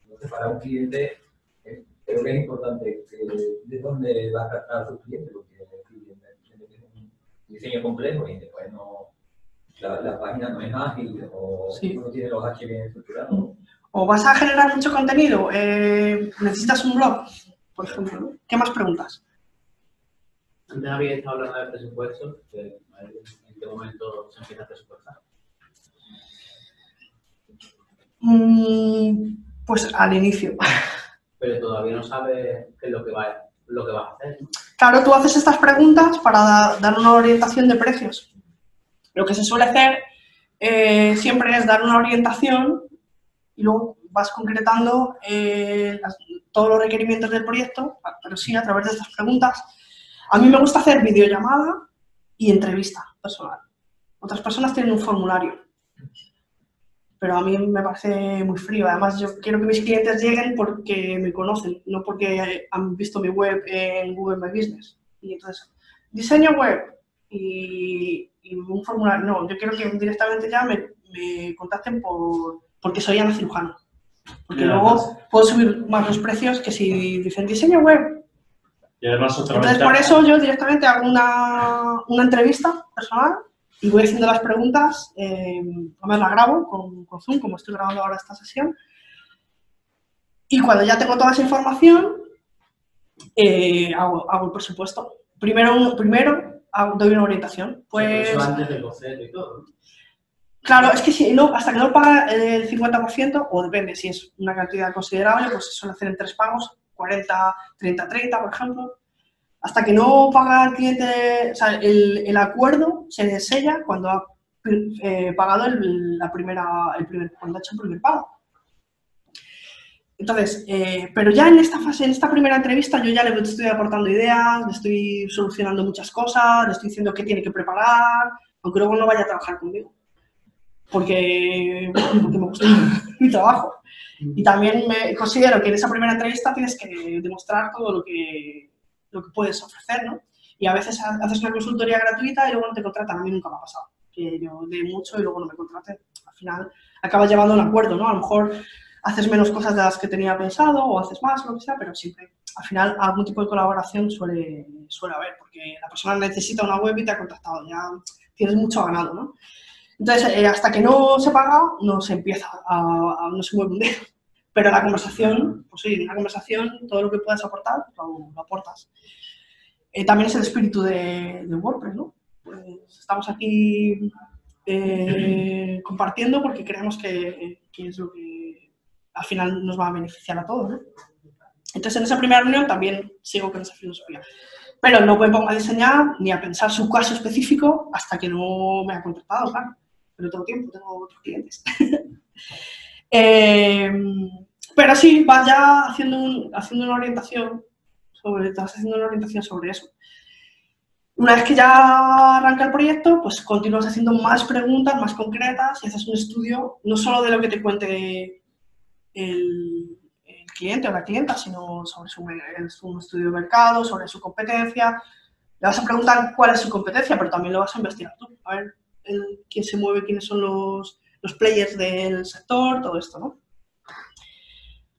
Entonces, para un cliente eh, creo que es importante eh, de dónde va a tratar a su cliente, porque el cliente tiene un diseño complejo y después no, la, la página no es ágil o sí, no tiene los H B bien estructurados. Mm. O vas a generar mucho contenido, eh, necesitas un blog, por ejemplo. ¿Qué más preguntas? Antes había estado hablando de presupuesto. ¿En qué momento se empieza a presupuestar? Mm, pues al inicio. Pero todavía no sabes qué es lo que vas lo que va a hacer, ¿no? Claro, tú haces estas preguntas para da, dar una orientación de precios. Lo que se suele hacer eh, siempre es dar una orientación y luego vas concretando eh, las, todos los requerimientos del proyecto, pero sí a través de estas preguntas. A mí me gusta hacer videollamada y entrevista personal. Otras personas tienen un formulario, pero a mí me parece muy frío. Además, yo quiero que mis clientes lleguen porque me conocen, no porque han visto mi web en Google My Business. Y entonces, diseño web y, y un formulario. No, yo quiero que directamente ya me, me contacten por... porque soy Ana Cirujano, porque luego puedo subir más los precios que si dicen diseño web. Y además otra Entonces, ventaja. Por eso yo directamente hago una, una entrevista personal y voy haciendo las preguntas, eh, además la grabo con, con Zoom, como estoy grabando ahora esta sesión. Y cuando ya tengo toda esa información, eh, hago, hago el presupuesto. Primero, primero hago, doy una orientación. Pues, eso antes del boceto y todo, ¿no? Claro, es que si no, hasta que no paga el cincuenta por ciento, o depende, si es una cantidad considerable, pues se suele hacer en tres pagos, cuarenta, treinta, treinta, por ejemplo. Hasta que no paga el cliente, o sea, el, el acuerdo se sella cuando ha eh, pagado el, la primera, el primer, cuando ha hecho el primer pago. Entonces, eh, pero ya en esta fase, en esta primera entrevista, yo ya le estoy aportando ideas, le estoy solucionando muchas cosas, le estoy diciendo qué tiene que preparar, aunque luego no vaya a trabajar conmigo. Porque, porque me gusta mi trabajo. Y también me considero que en esa primera entrevista tienes que demostrar todo lo que, lo que puedes ofrecer, ¿no? Y a veces haces una consultoría gratuita y luego no te contratan. A mí nunca me ha pasado. Que yo dé mucho y luego no me contraten. Al final acabas llevando un acuerdo, ¿no? A lo mejor haces menos cosas de las que tenía pensado o haces más, lo que sea, pero siempre. Al final algún tipo de colaboración suele, suele haber, porque la persona necesita una web y te ha contactado. Ya tienes mucho ganado, ¿no? Entonces, eh, hasta que no se paga, no se empieza a, a no se mueve un dedo. Pero la conversación, pues sí, en la conversación, todo lo que puedas aportar, lo, lo aportas. Eh, también es el espíritu de, de WordPress, ¿no? Pues estamos aquí eh, compartiendo porque creemos que, que es lo que al final nos va a beneficiar a todos, ¿no? Entonces, en esa primera reunión también sigo con esa filosofía. Pero no me pongo a diseñar ni a pensar su caso específico hasta que no me ha contratado, claro. Pero todo tiempo tengo otros clientes. eh, pero sí, vas ya haciendo, un, haciendo una orientación sobre, estás haciendo una orientación sobre eso. Una vez que ya arranca el proyecto, pues continúas haciendo más preguntas, más concretas, y haces un estudio no solo de lo que te cuente el, el cliente o la clienta, sino sobre su, un estudio de mercado, sobre su competencia. Le vas a preguntar cuál es su competencia, pero también lo vas a investigar tú. A ver, quién se mueve, quiénes son los, los players del sector, todo esto, ¿no?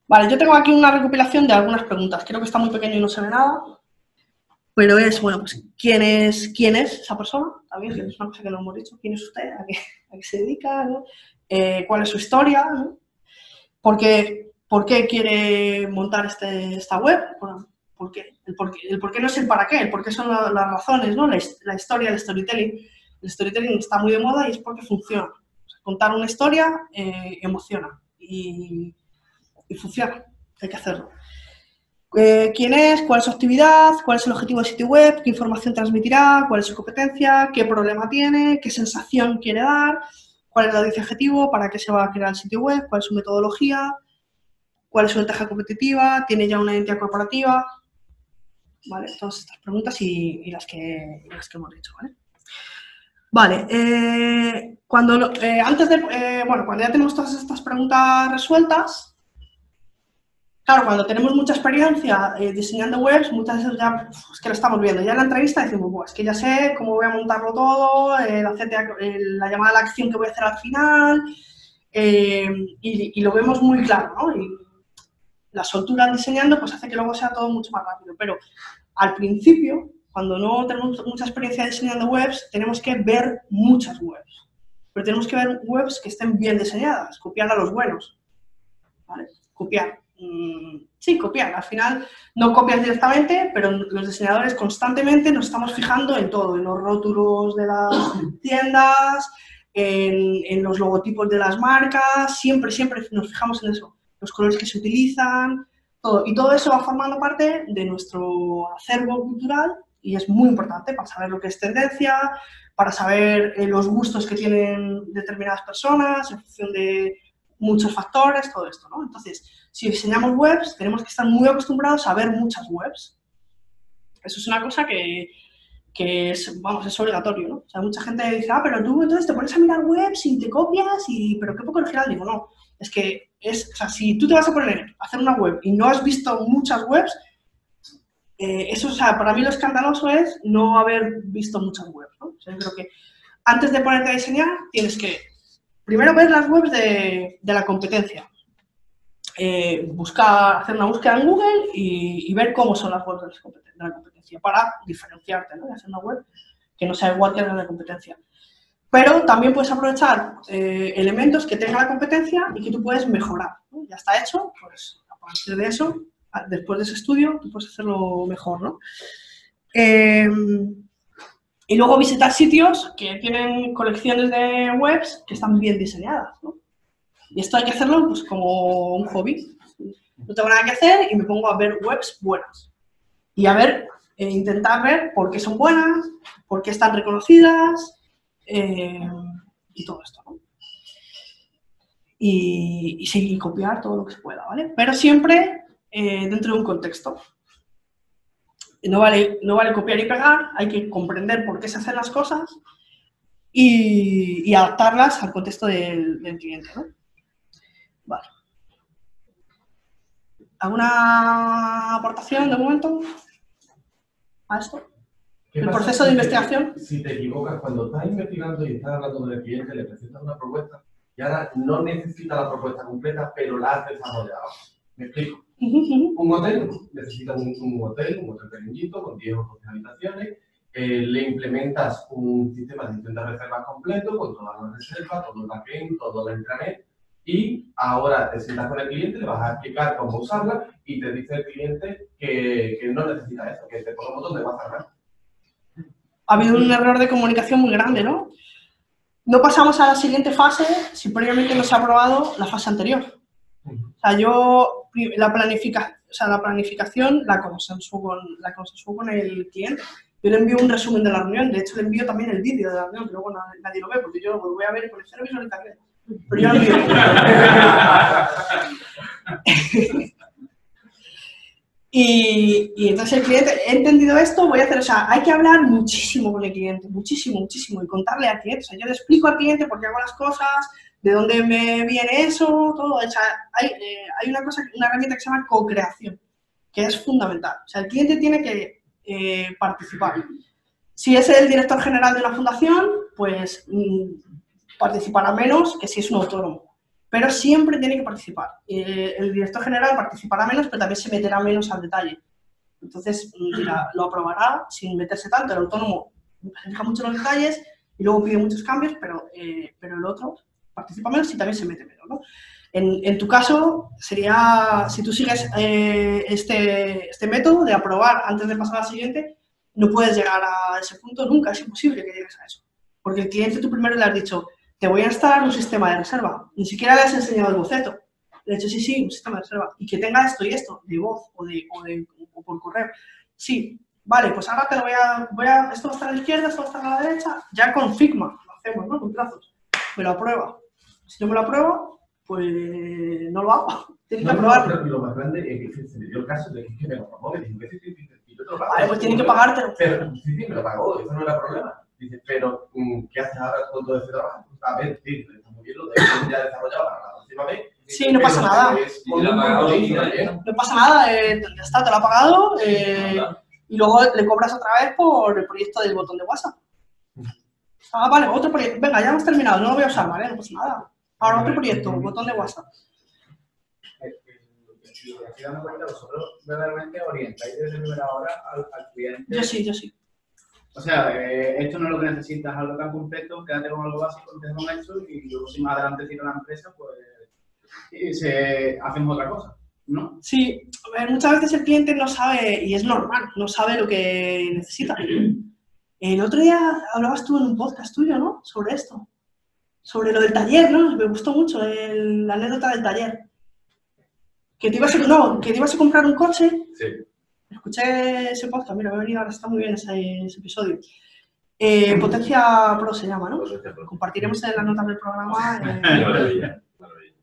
Vale, yo tengo aquí una recopilación de algunas preguntas. Creo que está muy pequeño y no se ve nada. Pero es, bueno, pues quién es, quién es esa persona, también es una cosa que no hemos dicho, quién es usted, a qué, a qué se dedica, ¿no? eh, cuál es su historia, ¿no? ¿Por qué, por qué quiere montar este, esta web? Bueno, ¿por qué? El, por qué, el por qué no es el para qué, el por qué son la, las razones, ¿no? La, la historia, el storytelling. El storytelling está muy de moda y es porque funciona. O sea, contar una historia eh, emociona y, y funciona, hay que hacerlo. Eh, ¿Quién es? ¿Cuál es su actividad? ¿Cuál es el objetivo del sitio web? ¿Qué información transmitirá? ¿Cuál es su competencia? ¿Qué problema tiene? ¿Qué sensación quiere dar? ¿Cuál es la audiencia objetivo? ¿Para qué se va a crear el sitio web? ¿Cuál es su metodología? ¿Cuál es su ventaja competitiva? ¿Tiene ya una identidad corporativa? Vale, todas estas preguntas y, y, las, que, y las que hemos hecho, ¿vale? Vale, eh, cuando, eh, antes de, eh, bueno, cuando ya tenemos todas estas preguntas resueltas, claro, cuando tenemos mucha experiencia eh, diseñando webs, muchas veces ya es que lo estamos viendo. Ya en la entrevista decimos, pues que ya sé cómo voy a montarlo todo, eh, la C T A, eh, la llamada a la acción que voy a hacer al final, eh, y, y lo vemos muy claro, ¿no? Y la soltura diseñando pues hace que luego sea todo mucho más rápido. Pero al principio, cuando no tenemos mucha experiencia diseñando webs, tenemos que ver muchas webs. Pero tenemos que ver webs que estén bien diseñadas, copiar a los buenos, ¿vale? Copiar. Sí, copiar. Al final no copias directamente, pero los diseñadores constantemente nos estamos fijando en todo, en los rótulos de las tiendas, en, en los logotipos de las marcas, siempre, siempre nos fijamos en eso, los colores que se utilizan, todo. Y todo eso va formando parte de nuestro acervo cultural y es muy importante para saber lo que es tendencia, para saber eh, los gustos que tienen determinadas personas en función de muchos factores, todo esto, ¿no? Entonces, si diseñamos webs, tenemos que estar muy acostumbrados a ver muchas webs. Eso es una cosa que, que es, vamos, es obligatorio, ¿no? O sea, mucha gente dice, ah, pero tú entonces te pones a mirar webs y te copias, y pero qué poco original. Digo, no, es que, es, o sea, si tú te vas a poner a hacer una web y no has visto muchas webs, eh, eso, o sea, para mí lo escandaloso es no haber visto muchas webs, ¿no? O sea, yo creo que antes de ponerte a diseñar, tienes que primero ver las webs de, de la competencia, eh, buscar, hacer una búsqueda en Google y, y ver cómo son las webs de, de la competencia para diferenciarte, ¿no? Y hacer una web que no sea igual que la de la competencia. Pero también puedes aprovechar eh, elementos que tenga la competencia y que tú puedes mejorar, ¿no? Ya está hecho, pues a partir de eso, después de ese estudio, tú puedes hacerlo mejor, ¿no? Eh, Y luego visitar sitios que tienen colecciones de webs que están bien diseñadas, ¿no? Y esto hay que hacerlo pues como un hobby. No tengo nada que hacer y me pongo a ver webs buenas. Y a ver, eh, intentar ver por qué son buenas, por qué están reconocidas, eh, y todo esto, ¿no? Y, y seguir copiar todo lo que se pueda, ¿vale? Pero siempre eh, dentro de un contexto. No vale, no vale copiar y pegar, hay que comprender por qué se hacen las cosas y, y adaptarlas al contexto del, del cliente, ¿no? Vale. ¿Alguna aportación de momento a esto? ¿El proceso de investigación? Si te equivocas, cuando estás investigando y estás hablando con el cliente, le presentas una propuesta y ahora no necesita la propuesta completa, pero la has desarrollado. ¿Me explico? Uh-huh, uh-huh. Un hotel, necesitas un, un hotel, un hotel pequeñito con diez o doce habitaciones, eh, le implementas un sistema de gestión de reservas completo con todas las reservas, todo el backend, todo el intranet, y ahora te sientas con el cliente, le vas a explicar cómo usarla y te dice el cliente que, que no necesita eso, que te pone un botón de WhatsApp, ¿no? Ha habido un error de comunicación muy grande, ¿no? No pasamos a la siguiente fase si previamente no se ha aprobado la fase anterior. Uh-huh. O sea, yo... La, planifica, o sea, la planificación la consensuó con, con el cliente. Yo le envío un resumen de la reunión, de hecho le envío también el vídeo de la reunión, que luego nadie, nadie lo ve, porque yo lo voy a ver con el servicio en internet. Pero yo lo envío. y, y entonces el cliente, he entendido esto, voy a hacer, o sea, hay que hablar muchísimo con el cliente, muchísimo, muchísimo, y contarle al cliente. O sea, yo le explico al cliente por qué hago las cosas, de dónde me viene eso, todo. O sea, hay, eh, hay una cosa, una herramienta que se llama co-creación, que es fundamental. O sea, el cliente tiene que eh, participar. Si es el director general de una fundación, pues mm, participará menos que si es un autónomo. Pero siempre tiene que participar. Eh, el director general participará menos, pero también se meterá menos al detalle. Entonces, mira, lo aprobará sin meterse tanto. El autónomo se fija mucho en los detalles y luego pide muchos cambios, pero, eh, pero el otro participa menos y también se mete menos, ¿no? En, en tu caso, sería, si tú sigues eh, este, este método de aprobar antes de pasar al siguiente, no puedes llegar a ese punto nunca, es imposible que llegues a eso. Porque el cliente, tú primero le has dicho, te voy a instalar un sistema de reserva, ni siquiera le has enseñado el boceto. De hecho, sí, sí, un sistema de reserva. Y que tenga esto y esto, de voz o, de, o, de, o por correo. Sí, vale, pues ahora te lo voy a, voy a... Esto va a estar a la izquierda, esto va a estar a la derecha. Ya con Figma lo hacemos, ¿no? Con plazos. Me lo aprueba. Si no me lo aprueba, pues no lo hago. Tiene que no, aprobarlo. No, lo más grande es que se me dio el caso de que me lo pagó. Me dijo que sí, sí, sí, sí, yo te lo pago. Vale, pues tiene que pagártelo. Pero, sí, sí, me lo pagó. Eso no era problema. Dice, pero ¿qué haces ahora con todo este trabajo? A ver, sí, está muy bien, lo de ya desarrollado para la próxima vez. Sí, no pasa nada. No pasa nada, ya está, te lo ha pagado eh, y luego le cobras otra vez por el proyecto del botón de WhatsApp. Ah, vale, otro proyecto. Venga, ya hemos terminado, no lo voy a usar, ¿vale? No pasa nada. Ahora otro proyecto, botón de WhatsApp. Lo que estoy dando cuenta, vosotros verdaderamente orientáis desde primera hora al cliente. Yo sí, yo sí. O sea, eh, esto no es lo que necesitas, algo tan completo, quédate con algo básico, empieza con esto y luego si más adelante tira la empresa, pues y se hacen otra cosa, ¿no? Sí, a ver, muchas veces el cliente no sabe, y es normal, no sabe lo que necesita. El otro día hablabas tú en un podcast tuyo, ¿no? Sobre esto, sobre lo del taller, ¿no? Me gustó mucho el, la anécdota del taller. Que te ibas a, no, que te ibas a comprar un coche. Sí. Escuché ese podcast, mira, me ha venido ahora, está muy bien ese, ese episodio. Eh, Potencia Pro se llama, ¿no? Compartiremos en las notas del programa. Eh. Maravilla, maravilla.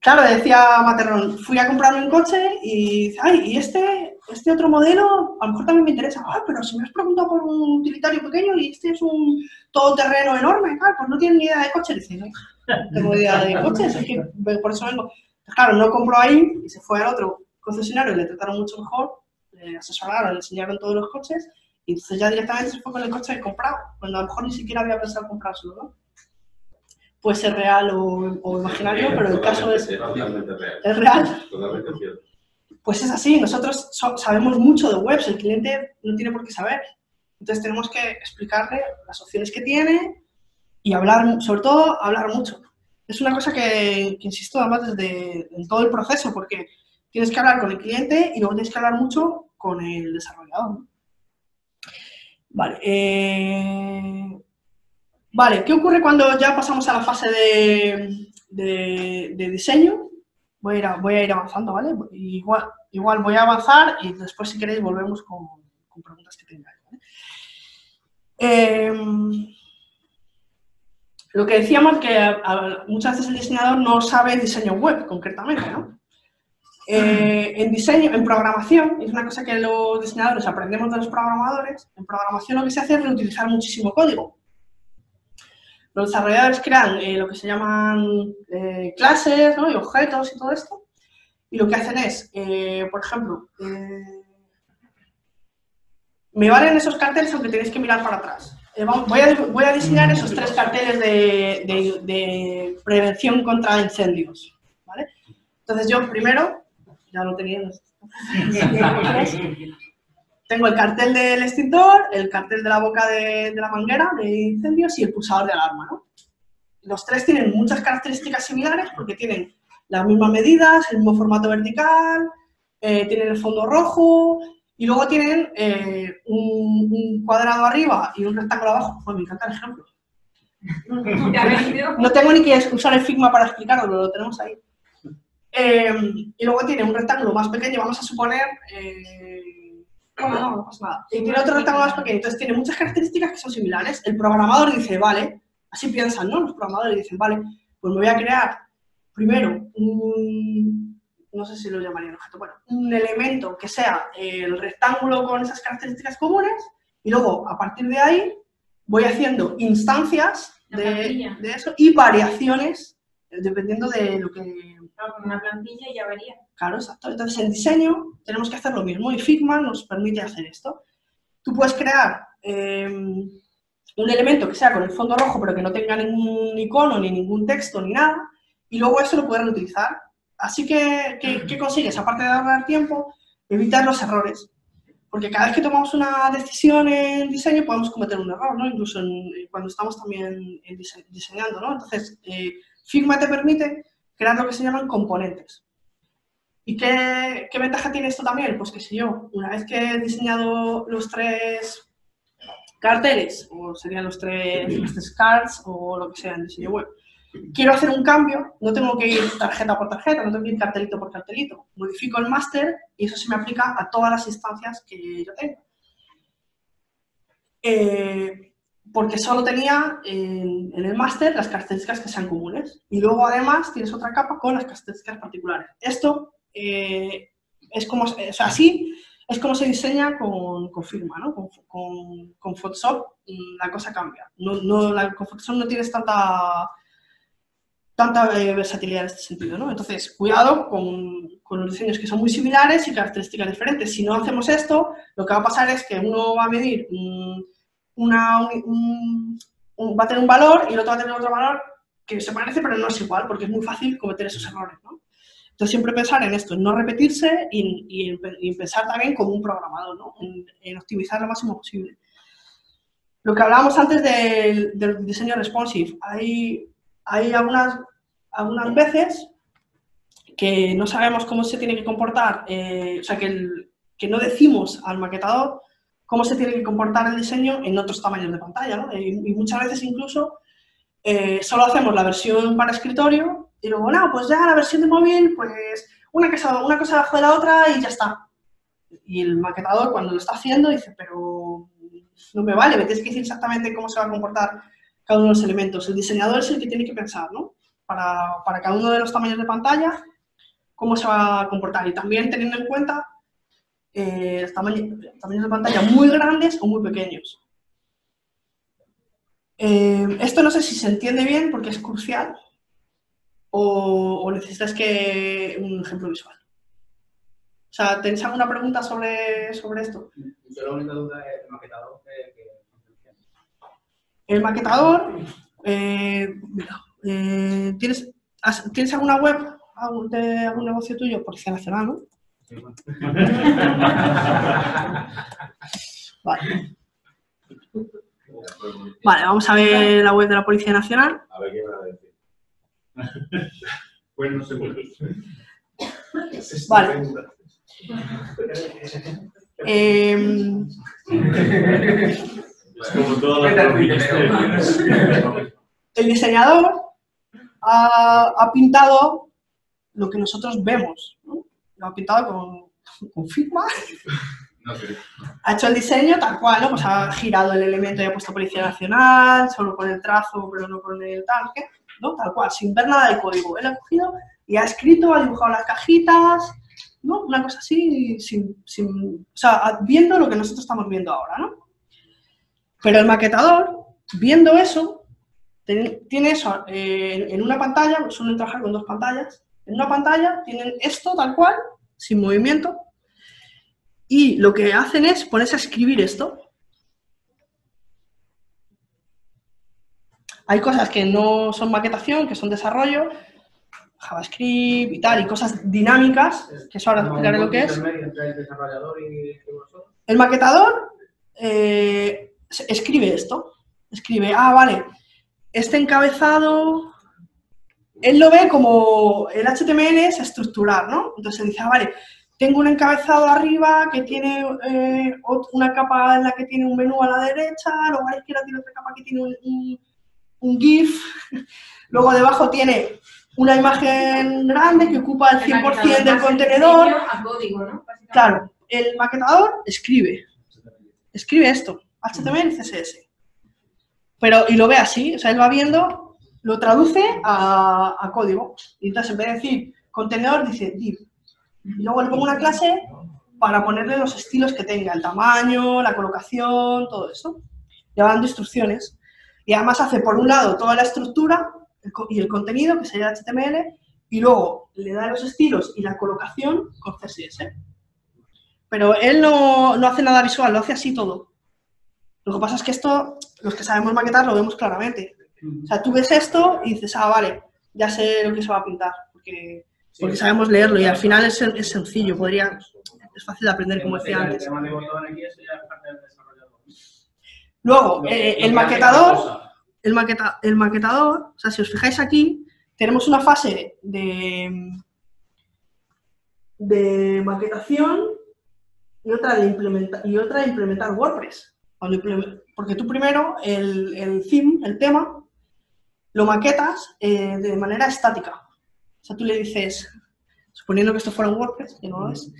Claro, decía Materrón, fui a comprarme un coche y dice, ay, y este, este otro modelo a lo mejor también me interesa. Ah, pero si me has preguntado por un utilitario pequeño y este es un todoterreno enorme, claro, pues no tienen ni idea de coche. Dice, no, no tengo idea de coches, es que por eso vengo. Claro, no compró ahí y se fue al otro concesionario, le trataron mucho mejor, le asesoraron, le enseñaron todos los coches y entonces ya directamente se fue con el coche comprado, cuando a lo mejor ni siquiera había pensado comprárselo, ¿no? Puede ser real o, o imaginario, sí, pero el caso es... Es totalmente real. Es real. Totalmente cierto. Pues es así, nosotros so, sabemos mucho de webs, el cliente no tiene por qué saber. Entonces tenemos que explicarle las opciones que tiene y hablar, sobre todo, hablar mucho. Es una cosa que, que insisto, además, desde en todo el proceso, porque... Tienes que hablar con el cliente y luego tienes que hablar mucho con el desarrollador. Vale, eh... vale, ¿qué ocurre cuando ya pasamos a la fase de, de, de diseño? Voy a, ir a, voy a ir avanzando, ¿vale? Igual, igual voy a avanzar y después, si queréis, volvemos con, con preguntas que tengáis, ¿vale? Eh... Lo que decíamos que a, a, muchas veces el diseñador no sabe diseño web, concretamente, ¿no? Eh, en diseño, en programación, es una cosa que los diseñadores aprendemos de los programadores, en programación lo que se hace es reutilizar muchísimo código. Los desarrolladores crean eh, lo que se llaman eh, clases, ¿no? Y objetos y todo esto, y lo que hacen es, eh, por ejemplo, eh, me valen esos carteles aunque tenéis que mirar para atrás. Eh, vamos, voy, a, voy a diseñar esos tres carteles de, de, de prevención contra incendios, ¿vale? Entonces yo primero... Ya lo tenía. Tengo el cartel del extintor, el cartel de la boca de, de la manguera de incendios y el pulsador de alarma, ¿no? Los tres tienen muchas características similares porque tienen las mismas medidas, el mismo formato vertical, eh, tienen el fondo rojo y luego tienen eh, un, un cuadrado arriba y un rectángulo abajo. Pues me encanta el ejemplo. No tengo ni que usar el Figma para explicarlo, lo tenemos ahí. Eh, y luego tiene un rectángulo más pequeño, vamos a suponer, eh, no, no, no pasa nada. Y tiene otro rectángulo más pequeño, entonces tiene muchas características que son similares. El programador dice, vale, así piensan, ¿no? Los programadores dicen, vale, pues me voy a crear primero un, no sé si lo llamarían objeto, bueno, un elemento que sea el rectángulo con esas características comunes y luego, a partir de ahí, voy haciendo instancias de, de eso y variaciones dependiendo de lo que... Con una plantilla ya varía. Claro, exacto. Entonces, en diseño tenemos que hacer lo mismo y Figma nos permite hacer esto. Tú puedes crear eh, un elemento que sea con el fondo rojo pero que no tenga ningún icono, ni ningún texto, ni nada, y luego eso lo puedes reutilizar. Así que, ¿qué, qué consigues? Aparte de ahorrar tiempo, evitar los errores. Porque cada vez que tomamos una decisión en diseño podemos cometer un error, ¿no? Incluso en, cuando estamos también en dise diseñando, ¿no? Entonces, eh, Figma te permite crear lo que se llaman componentes. ¿Y qué, qué ventaja tiene esto también? Pues que si yo, una vez que he diseñado los tres carteles, o serían los tres, los tres cards, o lo que sea en diseño web, quiero hacer un cambio, no tengo que ir tarjeta por tarjeta, no tengo que ir cartelito por cartelito. Modifico el máster y eso se me aplica a todas las instancias que yo tengo. Eh, porque solo tenía en, en el máster las características que sean comunes. Y luego además tienes otra capa con las características particulares. Esto eh, es como, o sea, así es como se diseña con, con Figma, ¿no? Con, con, con Photoshop la cosa cambia. No, no, la, con Photoshop no tienes tanta... tanta eh, versatilidad en este sentido, ¿no? Entonces, cuidado con, con los diseños que son muy similares y características diferentes. Si no hacemos esto, lo que va a pasar es que uno va a medir un, una, un, un, va a tener un valor y el otro va a tener otro valor que se parece pero no es igual, porque es muy fácil cometer esos errores, ¿no? Entonces, siempre pensar en esto, en no repetirse y, y, en, y en pensar también como un programador, ¿no? En, en optimizar lo máximo posible. Lo que hablábamos antes del, del diseño responsive, hay... Hay algunas, algunas veces que no sabemos cómo se tiene que comportar, eh, o sea, que, el, que no decimos al maquetador cómo se tiene que comportar el diseño en otros tamaños de pantalla, ¿no? Y, y muchas veces incluso eh, solo hacemos la versión para escritorio y luego, no, pues ya la versión de móvil, pues una cosa, una cosa debajo de la otra y ya está. Y el maquetador cuando lo está haciendo dice, pero no me vale, me tienes que decir exactamente cómo se va a comportar cada uno de los elementos. El diseñador es el que tiene que pensar, ¿no? Para, para cada uno de los tamaños de pantalla, cómo se va a comportar. Y también teniendo en cuenta eh, los tamaños, tamaños de pantalla muy grandes o muy pequeños. Eh, esto no sé si se entiende bien porque es crucial o, o necesitas que un ejemplo visual. O sea, ¿tenéis alguna pregunta sobre, sobre esto? Yo la única duda es el maquetador que... El maquetador, eh, mira, eh, ¿tienes, has, ¿tienes alguna web algún, de algún negocio tuyo? Policía Nacional, ¿no? Sí, bueno. Vale. Vale, vamos a ver la web de la Policía Nacional. A ver qué me va a decir. Bueno, no sé cuál es. Vale. eh, Como todas las el diseñador ha, ha pintado lo que nosotros vemos, ¿no? Lo ha pintado con, con Figma. No, sí. Ha hecho el diseño tal cual, ¿no? Pues ha girado el elemento y ha puesto Policía Nacional, solo con el trazo, pero no con el target, ¿no? Tal cual, sin ver nada del código. Él ha cogido y ha escrito, ha dibujado las cajitas, ¿no? Una cosa así, sin, sin, o sea, viendo lo que nosotros estamos viendo ahora, ¿no? Pero el maquetador, viendo eso, tiene eso eh, en una pantalla, suelen trabajar con dos pantallas, en una pantalla tienen esto tal cual, sin movimiento, y lo que hacen es ponerse a escribir esto. Hay cosas que no son maquetación, que son desarrollo, JavaScript y tal, y cosas dinámicas, que eso ahora explicaré lo que es. El maquetador... Eh, escribe esto, escribe, ah, vale, este encabezado, él lo ve como, el H T M L es estructurar, ¿no? Entonces dice, ah, vale, tengo un encabezado arriba que tiene eh, una capa en la que tiene un menú a la derecha, luego a la izquierda tiene otra capa que tiene un, un, un GIF, luego debajo tiene una imagen grande que ocupa el cien por ciento del contenedor. A código, ¿no? Claro, el maquetador escribe, escribe esto. H T M L y C S S. Pero, y lo ve así, o sea, él va viendo, lo traduce a, a código. Y entonces, en vez de decir contenedor, dice div. Y luego le pongo una clase para ponerle los estilos que tenga, el tamaño, la colocación, todo eso. Le va dando instrucciones. Y además hace, por un lado, toda la estructura y el contenido, que sería H T M L, y luego le da los estilos y la colocación con C S S. Pero él no, no hace nada visual, lo hace así todo. Lo que pasa es que esto, los que sabemos maquetar, lo vemos claramente. O sea, tú ves esto y dices, ah, vale, ya sé lo que se va a pintar, porque, sí, porque sabemos leerlo y al final es, es sencillo, podría, es fácil de aprender, como decía antes. El tema de botón aquí, eso ya es parte del desarrollador. Luego, eh, el maquetador, el, maqueta, el maquetador, o sea, si os fijáis aquí, tenemos una fase de, de maquetación y otra de implementar, y otra de implementar WordPress. Porque tú primero el, el theme, el tema, lo maquetas eh, de manera estática. O sea, tú le dices, suponiendo que esto fuera un WordPress, que no lo es,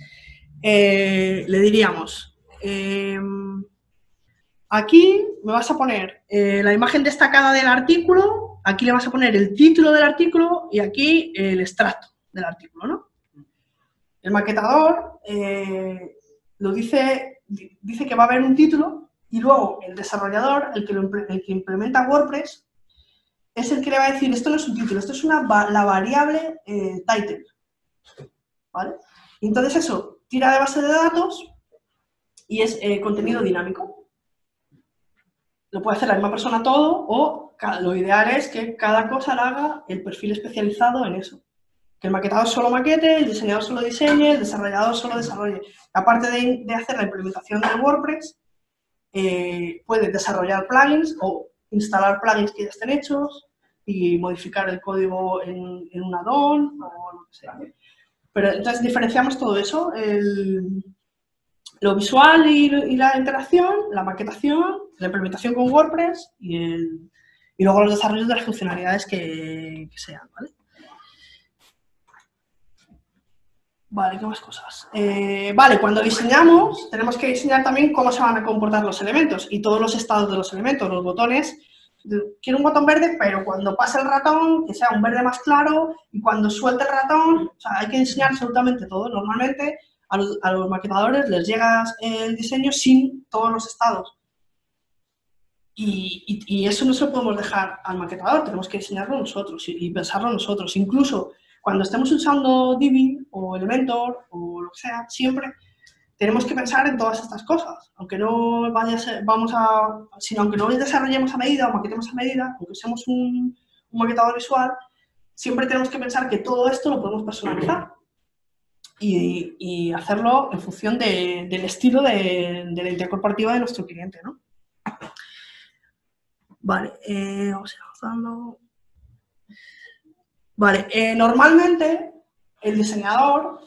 eh, le diríamos, eh, aquí me vas a poner eh, la imagen destacada del artículo, aquí le vas a poner el título del artículo y aquí eh, el extracto del artículo, ¿no? El maquetador eh, lo dice, dice que va a haber un título y luego el desarrollador, el que, lo, el que implementa WordPress, es el que le va a decir, esto no es un título, esto es una, la variable eh, title, ¿vale? Y entonces eso, tira de base de datos y es eh, contenido dinámico. Lo puede hacer la misma persona todo o lo ideal es que cada cosa la haga el perfil especializado en eso. Que el maquetador solo maquete, el diseñador solo diseñe, el desarrollador solo desarrolle. Aparte de, de hacer la implementación de WordPress, eh, puede desarrollar plugins o instalar plugins que ya estén hechos y modificar el código en, en una D O M o lo que sea. Pero entonces diferenciamos todo eso, el, lo visual y, y la interacción, la maquetación, la implementación con WordPress y, el, y luego los desarrollos de las funcionalidades que, que sean, ¿vale? Vale, ¿qué más cosas? Eh, vale, cuando diseñamos, tenemos que diseñar también cómo se van a comportar los elementos y todos los estados de los elementos, los botones. Quiero un botón verde, pero cuando pasa el ratón, que sea un verde más claro, y cuando suelta el ratón, o sea, hay que diseñar absolutamente todo. Normalmente, a los, a los maquetadores les llega el diseño sin todos los estados. Y, y, y eso no se lo podemos dejar al maquetador, tenemos que diseñarlo nosotros y, y pensarlo nosotros, incluso... Cuando estemos usando Divi o Elementor o lo que sea, siempre tenemos que pensar en todas estas cosas. Aunque no vaya a ser, vamos a, sino aunque no desarrollemos a medida o maquetemos a medida, aunque usemos un, un maquetador visual, siempre tenemos que pensar que todo esto lo podemos personalizar y, y hacerlo en función de, del estilo de, de la identidad corporativa de nuestro cliente, ¿no? Vale, eh, vamos a ir avanzando. Vale, eh, normalmente el diseñador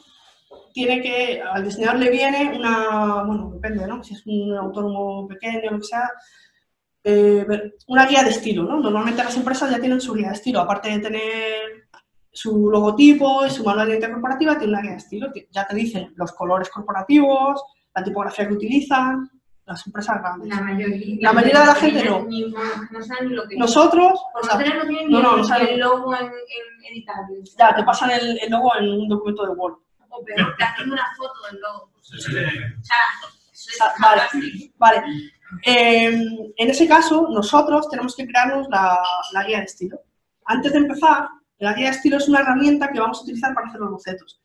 tiene que, al diseñador le viene una, bueno, depende, ¿no? Si es un autónomo pequeño, lo que sea, eh, una guía de estilo, ¿no? Normalmente las empresas ya tienen su guía de estilo, aparte de tener su logotipo y su manual de identidad corporativa, tiene una guía de estilo, ya te dicen los colores corporativos, la tipografía que utilizan, las empresas grandes. La mayoría, la mayoría de la gente no. No saben lo que Nosotros, o sea, no tienen no, no, no saben. El logo en, en editable. Ya, te pasan el, el logo en un documento de Word. O peor, te hacen una foto del logo. O sea, eso es vale, vale. Eh, en ese caso, nosotros tenemos que crearnos la, la guía de estilo. Antes de empezar, la guía de estilo es una herramienta que vamos a utilizar para hacer los bocetos.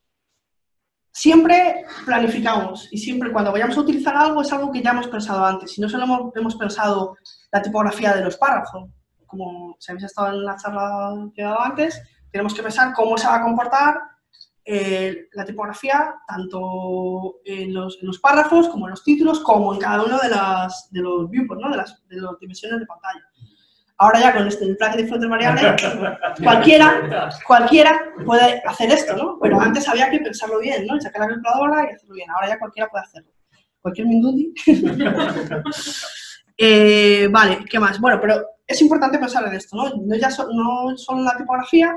Siempre planificamos y siempre cuando vayamos a utilizar algo es algo que ya hemos pensado antes. Si no solo hemos, hemos pensado la tipografía de los párrafos, como si habéis estado en la charla que he dado antes, tenemos que pensar cómo se va a comportar eh, la tipografía tanto en los, en los párrafos como en los títulos, como en cada uno de, las, de los viewports, ¿no? de, las, de las dimensiones de pantalla. Ahora ya con este, el plugin de fuentes variables, cualquiera, cualquiera puede hacer esto, ¿no? Pero antes había que pensarlo bien, ¿no? Sacar la calculadora y hacerlo bien. Ahora ya cualquiera puede hacerlo. Cualquier mindundi. eh, vale, ¿qué más? Bueno, pero es importante pensar en esto, ¿no? No, ya so, no solo en la tipografía,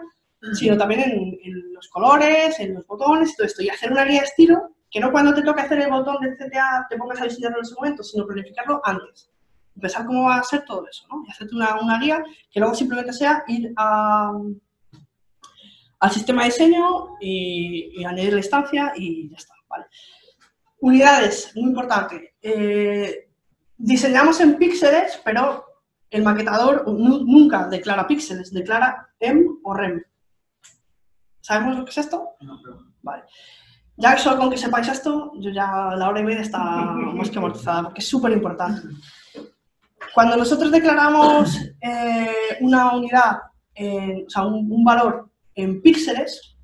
sino también en, en los colores, en los botones y todo esto. Y hacer una guía de estilo, que no cuando te toque hacer el botón del C T A te pongas a diseñarlo en ese momento, sino planificarlo antes. Pensar cómo va a ser todo eso, ¿no? Y hacerte una, una guía que luego simplemente sea ir a, al sistema de diseño y, y añadir la instancia y ya está, ¿vale? Unidades, muy importante. Eh, diseñamos en píxeles, pero el maquetador nunca declara píxeles, declara E M o R E M. ¿Sabemos lo que es esto? No, pero... Vale. Ya solo con que sepáis esto, yo ya la hora y media está más que amortizada, porque es súper importante. Cuando nosotros declaramos eh, una unidad, en, o sea, un, un valor en píxeles,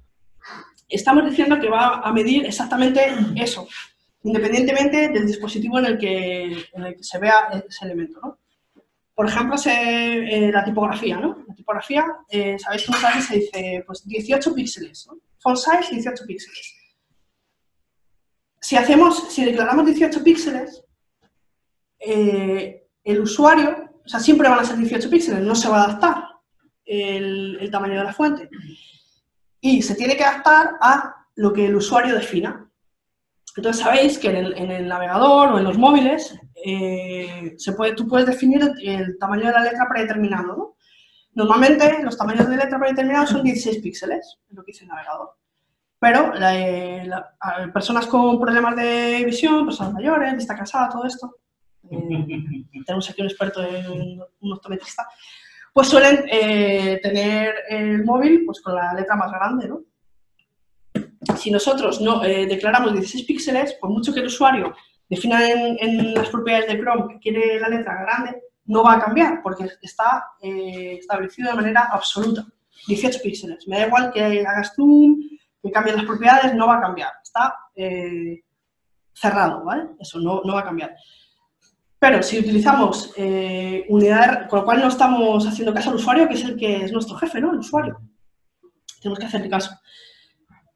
estamos diciendo que va a medir exactamente eso. independientemente del dispositivo en el que, en el que se vea ese elemento, ¿no? Por ejemplo, se, eh, la tipografía, ¿no? La tipografía, eh, sabéis que muchas veces se dice, pues, dieciocho píxeles, ¿no? Font size, dieciocho píxeles. Si hacemos, si declaramos dieciocho píxeles, eh, el usuario, o sea, siempre van a ser dieciocho píxeles, no se va a adaptar el, el tamaño de la fuente. Y se tiene que adaptar a lo que el usuario defina. Entonces, sabéis que en el, en el navegador o en los móviles, eh, se puede, tú puedes definir el tamaño de la letra predeterminado, ¿no? Normalmente, los tamaños de letra predeterminados son dieciséis píxeles, es lo que dice el navegador. Pero la, la, personas con problemas de visión, personas mayores, vista cansada, todo esto, eh, tenemos aquí un experto, en, un optometrista, pues suelen eh, tener el móvil pues, con la letra más grande, ¿no? Si nosotros no eh, declaramos dieciséis píxeles, por mucho que el usuario defina en, en las propiedades de Chrome que quiere la letra grande, no va a cambiar porque está eh, establecido de manera absoluta. dieciocho píxeles. Me da igual que hagas zoom, que cambien las propiedades, no va a cambiar. Está eh, cerrado, ¿vale? Eso no, no va a cambiar. Pero si utilizamos eh, unidades, con lo cual no estamos haciendo caso al usuario, que es el que es nuestro jefe, ¿no? El usuario. Tenemos que hacerle caso.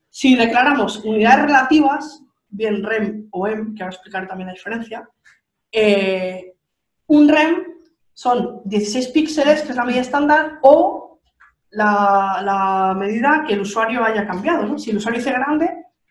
Si declaramos unidades relativas, bien rem o em, que ahora explicaré también la diferencia, eh, un rem son dieciséis píxeles, que es la medida estándar, o la, la medida que el usuario haya cambiado, ¿no? Si el usuario dice grande,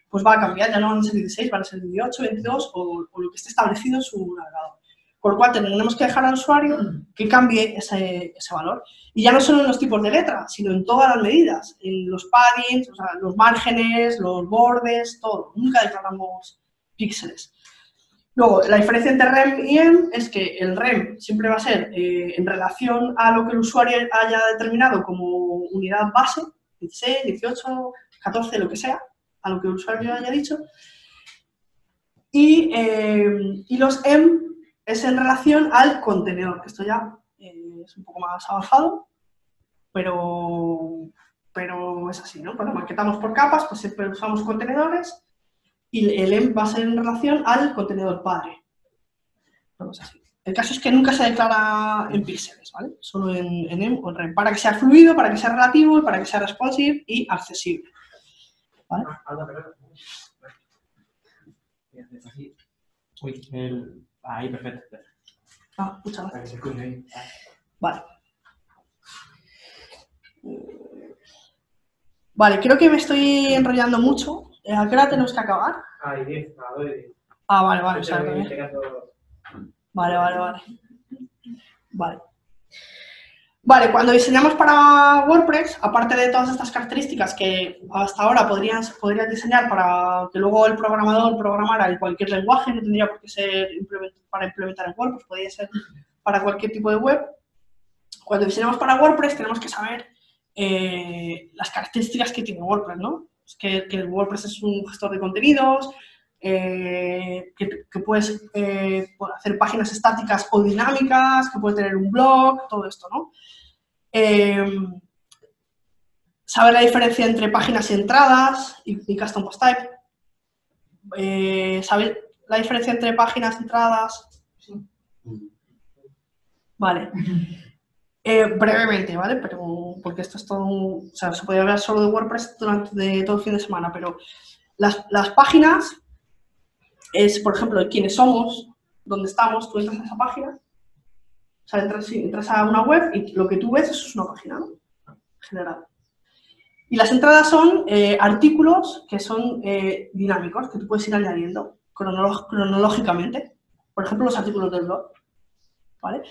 pues va a cambiar, ya no van a ser dieciséis, van a ser dieciocho, veintidós o, o lo que esté establecido en su navegador. Por lo cual tenemos que dejar al usuario que cambie ese, ese valor. Y ya no solo en los tipos de letra, sino en todas las medidas, en los paddings, o sea, los márgenes, los bordes, todo. Nunca declaramos píxeles. Luego, la diferencia entre rem y em es que el rem siempre va a ser eh, en relación a lo que el usuario haya determinado como unidad base, dieciséis, dieciocho, catorce, lo que sea, a lo que el usuario haya dicho. Y, eh, y los em es en relación al contenedor, que esto ya eh, es un poco más avanzado, pero, pero es así, ¿no? Cuando maquetamos por capas, pues siempre usamos contenedores y el em va a ser en relación al contenedor padre. Bueno, es así. El caso es que nunca se declara en píxeles, ¿vale? Solo en, en em o en rem, para que sea fluido, para que sea relativo, para que sea responsive y accesible, ¿vale? Uy, el... Ahí, perfecto. Ah, muchas gracias. Vale. Vale, creo que me estoy enrollando mucho. ¿A qué hora tenemos que acabar? Ah, diez, a dos. Ah, vale, vale. Vale, vale, vale. Vale. Vale, cuando diseñamos para WordPress, aparte de todas estas características que hasta ahora podrías, podrías diseñar para que luego el programador programara en cualquier lenguaje, no tendría por qué ser para implementar en WordPress, podría ser para cualquier tipo de web. Cuando diseñamos para WordPress tenemos que saber eh, las características que tiene WordPress, ¿no? Es que, que WordPress es un gestor de contenidos, eh, que, que puedes eh, hacer páginas estáticas o dinámicas, que puedes tener un blog, todo esto, ¿no? Eh, saber la diferencia entre páginas y entradas y, y custom post type, eh, saber la diferencia entre páginas y entradas, sí. Vale, eh, brevemente, ¿vale? Pero porque esto es todo, o sea, se podría hablar solo de WordPress durante de todo el fin de semana, pero las, las páginas es, por ejemplo, quiénes somos, dónde estamos, tú entras a esa página. O sea, entras, entras a una web y lo que tú ves es una página, ¿no? General. Y las entradas son eh, artículos que son eh, dinámicos, que tú puedes ir añadiendo cronológicamente. Por ejemplo, los artículos del blog, ¿vale?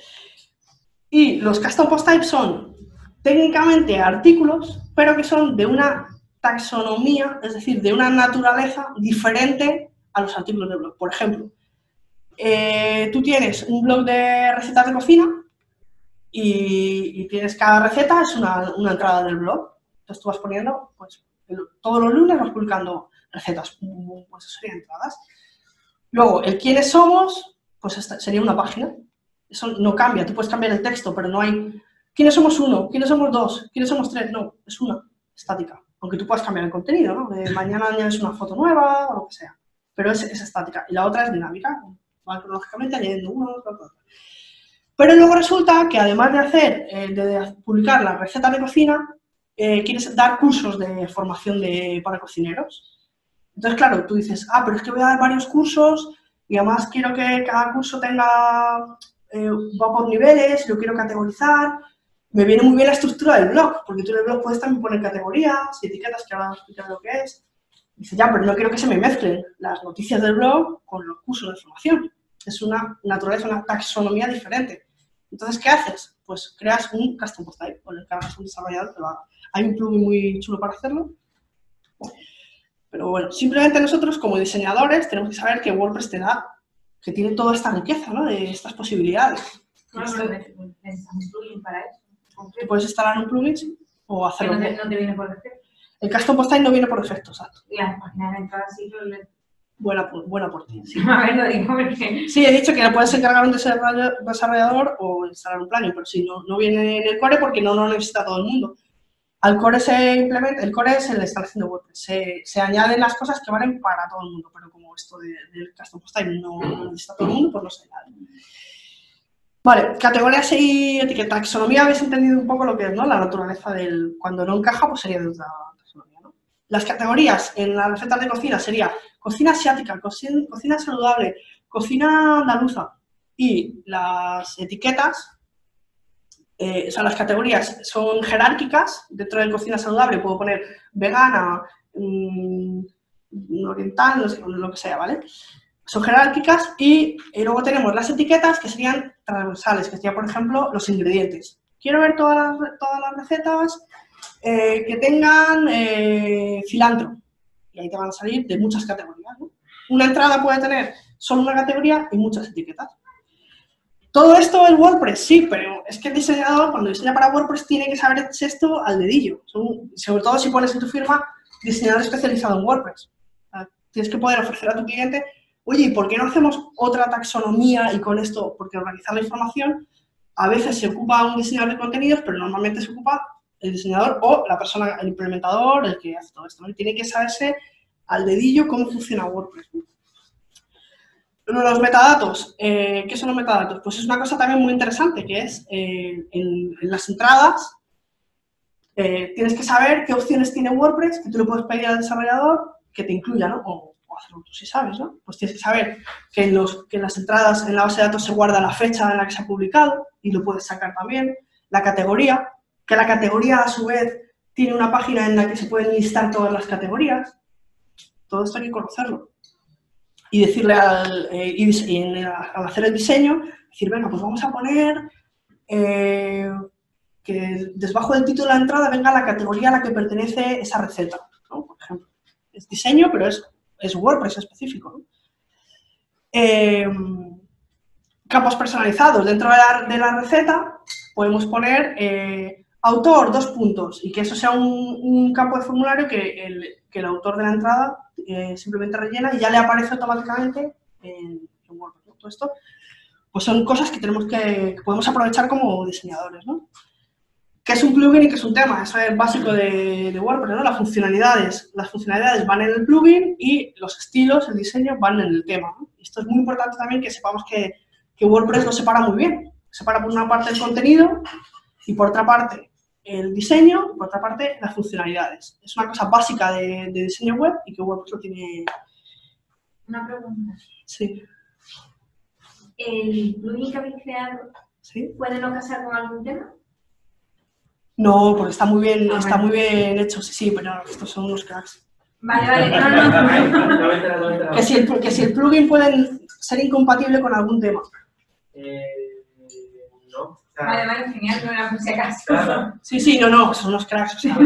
Y los custom post types son técnicamente artículos, pero que son de una taxonomía, es decir, de una naturaleza diferente a los artículos del blog. Por ejemplo, Eh, tú tienes un blog de recetas de cocina y, y tienes cada receta, es una, una entrada del blog. Entonces tú vas poniendo, pues, el, todos los lunes vas publicando recetas, pues eso serían entradas. Luego, el quiénes somos, pues esta, sería una página. Eso no cambia, tú puedes cambiar el texto, pero no hay quiénes somos uno, quiénes somos dos, quiénes somos tres, no, es una estática. Aunque tú puedas cambiar el contenido, ¿no? De mañana añades una foto nueva o lo que sea. pero es, es estática. Y la otra es dinámica, va cronológicamente añadiendo uno, otro, otro. Pero luego resulta que además de hacer, eh, de publicar la receta de cocina, eh, quieres dar cursos de formación de, para cocineros. Entonces, claro, tú dices, ah, pero es que voy a dar varios cursos y además quiero que cada curso tenga, eh, va por niveles, lo quiero categorizar. Me viene muy bien la estructura del blog, porque tú en el blog puedes también poner categorías y etiquetas que ahora vamos a explicar lo que es. Dice, ya, pero no quiero que se me mezclen las noticias del blog con los cursos de formación. Es una naturaleza, una taxonomía diferente. Entonces, ¿qué haces? Pues creas un custom post type, con el que hagas un desarrollador que lo haga. Hay un plugin muy chulo para hacerlo. Pero bueno, simplemente nosotros como diseñadores tenemos que saber que WordPress te da, que tiene toda esta riqueza, ¿no? De estas posibilidades. Bueno, ¿necesitamos plugin para eso? Puedes instalar un plugin, sí, o hacerlo. ¿No te, no te viene por defecto? El custom post type no viene por defecto, exacto. Y las páginas de entrada sí lo le... Buena, buena por ti. Sí. A ver, lo digo porque... Sí, he dicho que le puedes encargar un desarrollador o instalar un plugin, pero sí, no, no viene en el core porque no lo necesita todo el mundo. Al core se implementa, el core es el de instalación de WordPress. Se, se añaden las cosas que valen para todo el mundo, pero como esto de, del custom post type no lo necesita todo el mundo, pues no se añade. Vale, categorías y etiqueta. Taxonomía, habéis entendido un poco lo que es, ¿no? La naturaleza del... Cuando no encaja, pues sería de otra taxonomía, ¿no? Las categorías en las recetas de cocina sería... Cocina asiática, cocina, cocina saludable, cocina andaluza y las etiquetas, eh, o sea, las categorías son jerárquicas. Dentro de cocina saludable puedo poner vegana, mmm, oriental, no sé, lo que sea, ¿vale? Son jerárquicas y, y luego tenemos las etiquetas que serían transversales, que serían, por ejemplo, los ingredientes. Quiero ver todas las, todas las recetas eh, que tengan eh, cilantro. Y ahí te van a salir de muchas categorías, ¿no? Una entrada puede tener solo una categoría y muchas etiquetas. Todo esto en WordPress, sí, pero es que el diseñador, cuando diseña para WordPress, tiene que saber esto al dedillo. Sobre todo si pones en tu firma diseñador especializado en WordPress. Tienes que poder ofrecer a tu cliente, oye, ¿y por qué no hacemos otra taxonomía? Y con esto, porque organizar la información, a veces se ocupa un diseñador de contenidos, pero normalmente se ocupa el diseñador o la persona, el implementador, el que hace todo esto, ¿no? Tiene que saberse al dedillo cómo funciona WordPress. Los metadatos. Eh, ¿Qué son los metadatos? Pues es una cosa también muy interesante, que es eh, en, en las entradas eh, tienes que saber qué opciones tiene WordPress, que tú le puedes pedir al desarrollador que te incluya, ¿no? O, o hacerlo tú si sabes, ¿no? Pues tienes que saber que en, los, que en las entradas, en la base de datos se guarda la fecha en la que se ha publicado y lo puedes sacar también. La categoría, que la categoría a su vez tiene una página en la que se pueden listar todas las categorías. Todo esto hay que conocerlo. Y decirle al, eh, y, en el, al hacer el diseño, decir, venga, pues vamos a poner eh, que debajo del título de la entrada venga la categoría a la que pertenece esa receta, ¿no? Por ejemplo, es diseño, pero es, es WordPress específico, ¿no? Eh, campos personalizados. Dentro de la, de la receta podemos poner... Eh, autor, dos puntos, y que eso sea un, un campo de formulario que el, que el autor de la entrada eh, simplemente rellena y ya le aparece automáticamente en, en WordPress, ¿no? Todo esto, pues son cosas que tenemos que, que podemos aprovechar como diseñadores, ¿no? Que es un plugin y que es un tema, eso es básico de, de WordPress, ¿no? Las funcionalidades, las funcionalidades van en el plugin y los estilos, el diseño, van en el tema, ¿no? Esto es muy importante también que sepamos que, que WordPress lo separa muy bien. Separa por una parte el contenido y por otra parte el diseño, por otra parte, las funcionalidades. Es una cosa básica de, de diseño web y que WordPress lo tiene... Una pregunta. Sí. ¿El plugin que habéis creado, ¿sí?, puede no casar con algún tema? No, porque está muy bien, ah, está bueno. muy bien hecho, sí, sí, pero estos son unos cracks. Vale, vale, no, no, no. Que si el, que si el plugin puede ser incompatible con algún tema. Eh, no. Vale, vale, genial, no era por si acaso. Sí, sí, no, no, son unos cracks. Sí. No,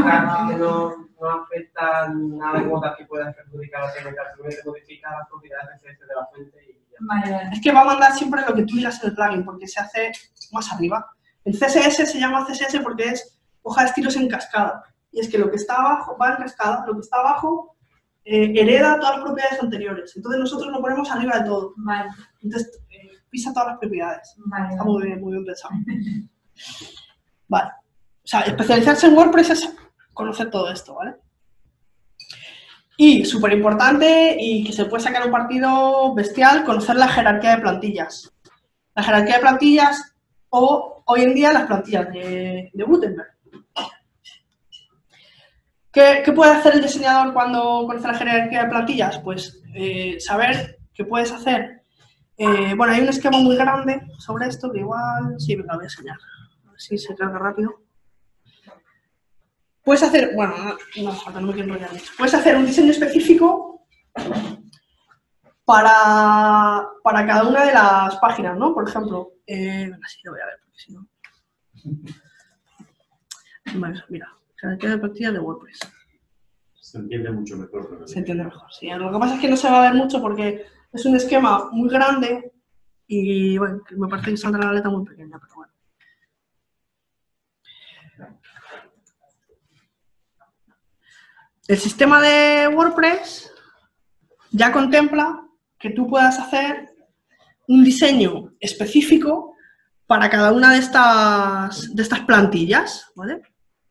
no, no afectan nada como tal que puedas perjudicar o alimentar, simplemente modifica las propiedades de la fuente y ya. Vale, vale. Es que va a mandar siempre lo que tú digas en el plugin, porque se hace más arriba. El C S S se llama C S S porque es hoja de estilos en cascada. Y es que lo que está abajo va en cascada, lo que está abajo eh, hereda todas las propiedades anteriores. Entonces nosotros lo ponemos arriba de todo. Vale. Entonces, pisa todas las propiedades. Vale. Está muy bien, muy bien pensado. Vale. O sea, especializarse en WordPress es conocer todo esto, ¿vale? Y, súper importante, y que se puede sacar un partido bestial, conocer la jerarquía de plantillas. La jerarquía de plantillas o, hoy en día, las plantillas de, de Gutenberg. ¿Qué, ¿Qué puede hacer el diseñador cuando conoce la jerarquía de plantillas? Pues eh, saber qué puedes hacer. Eh, bueno, hay un esquema muy grande sobre esto que igual... Sí, me lo voy a enseñar. A ver si se carga rápido. Puedes hacer... Bueno, no falta, no me quiero enrollar mucho. Puedes hacer un diseño específico para, para cada una de las páginas, ¿no? Por ejemplo... Eh, así lo voy a ver, porque si no... Vale, mira. Jerarquía de plantillas de WordPress. Se entiende mucho mejor, ¿no? Se entiende mejor, sí. Lo que pasa es que no se va a ver mucho porque es un esquema muy grande y, bueno, me parece que saldrá la letra muy pequeña, pero bueno. El sistema de WordPress ya contempla que tú puedas hacer un diseño específico para cada una de estas, de estas plantillas, ¿vale?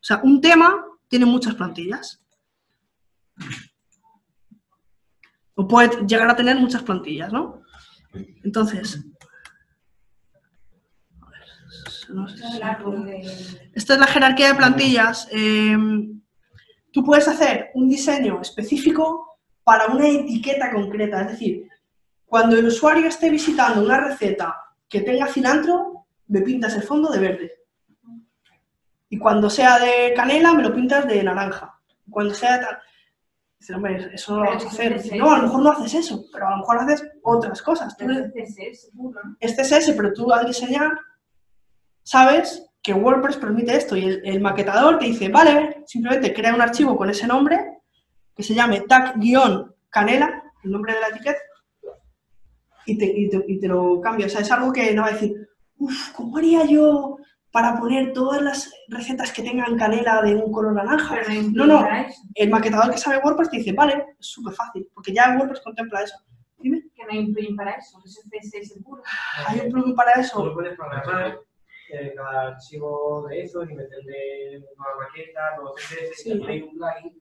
O sea, un tema tiene muchas plantillas. O puede llegar a tener muchas plantillas, ¿no? Entonces... A ver, no sé si... Esta es la jerarquía de plantillas. Eh, tú puedes hacer un diseño específico para una etiqueta concreta. Es decir, cuando el usuario esté visitando una receta que tenga cilantro, me pintas el fondo de verde. Y cuando sea de canela, me lo pintas de naranja. Y cuando sea de tal... Dices, hombre, eso no lo vas a hacer. No, a lo mejor no haces eso, pero a lo mejor haces otras cosas. Es C S S, pero tú al diseñar sabes que WordPress permite esto. Y el, el maquetador te dice, vale, simplemente crea un archivo con ese nombre que se llame tag-canela, el nombre de la etiqueta, y te, y te, y te lo cambia. O sea, es algo que no va a decir, uff, ¿cómo haría yo para poner todas las recetas que tengan canela de un color naranja? No, no, el maquetador que sabe WordPress te dice, vale, es súper fácil, porque ya WordPress contempla eso. Dime. Que no hay un plugin para eso, eso es C S S puro. Hay un plugin para eso. Tú lo puedes programar, eh, cada archivo de eso, y meterle una maqueta, luego C S S, sí. Hay un plugin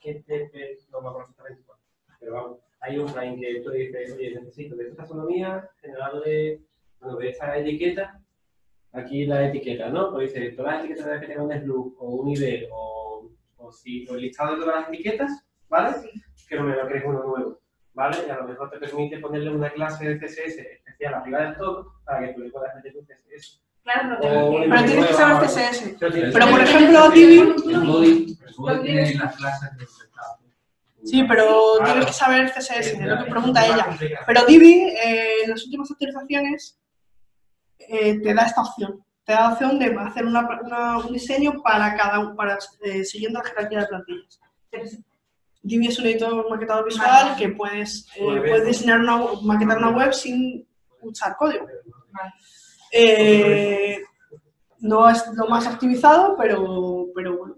que te... te no me acuerdo exactamente cuál, pero vamos, hay un plugin que tú dices, oye, necesito de esta taxonomía, generado de, bueno, de esa etiqueta, aquí la etiqueta, ¿no? Pues dice, todas las etiquetas que tengan un slug o un I D o, o si o listado de todas las etiquetas, ¿vale? Sí. Que no me lo crees uno nuevo, ¿vale? Y a lo mejor te permite ponerle una clase de C S S especial arriba del todo para que tú le puedas meter un C S S. Claro, pero tienes que, tienes que saber C S S. Pero por ejemplo, Divi... Tiene las clases de Sí, pero tienes que saber C S S, es lo que pregunta ella. Pero Divi, en las últimas actualizaciones... Eh, te da esta opción, te da la opción de hacer una, una, un diseño para cada para eh, siguiendo la jerarquía de plantillas. Divi es un editor maquetador visual vale. que puedes, eh, puedes diseñar una, maquetar una web sin usar código. Vale. Eh, no es lo más activizado, pero, pero bueno,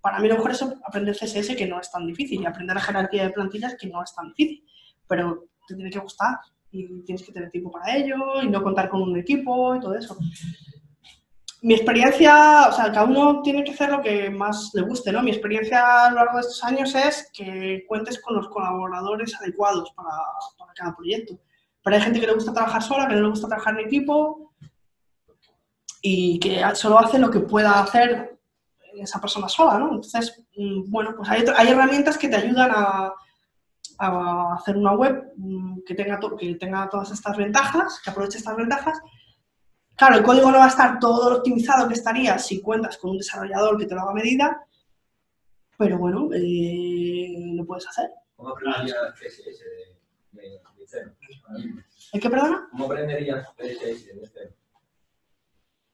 para mí lo mejor es aprender C S S, que no es tan difícil, y aprender la jerarquía de plantillas, que no es tan difícil, pero te tiene que gustar. Y tienes que tener tiempo para ello, y no contar con un equipo, y todo eso. Mi experiencia, o sea, cada uno tiene que hacer lo que más le guste, ¿no? Mi experiencia a lo largo de estos años es que cuentes con los colaboradores adecuados para, para cada proyecto. Pero hay gente que le gusta trabajar sola, que no le gusta trabajar en equipo, y que solo hace lo que pueda hacer esa persona sola, ¿no? Entonces, bueno, pues hay, hay herramientas que te ayudan a... a hacer una web que tenga, que tenga todas estas ventajas, que aproveche estas ventajas. Claro, el código no va a estar todo lo optimizado que estaría si cuentas con un desarrollador que te lo haga a medida, pero bueno, eh, lo puedes hacer. ¿Cómo aprenderías C S S de, de, de cero? ¿El qué, perdona? ¿Cómo aprenderías C S S de cero?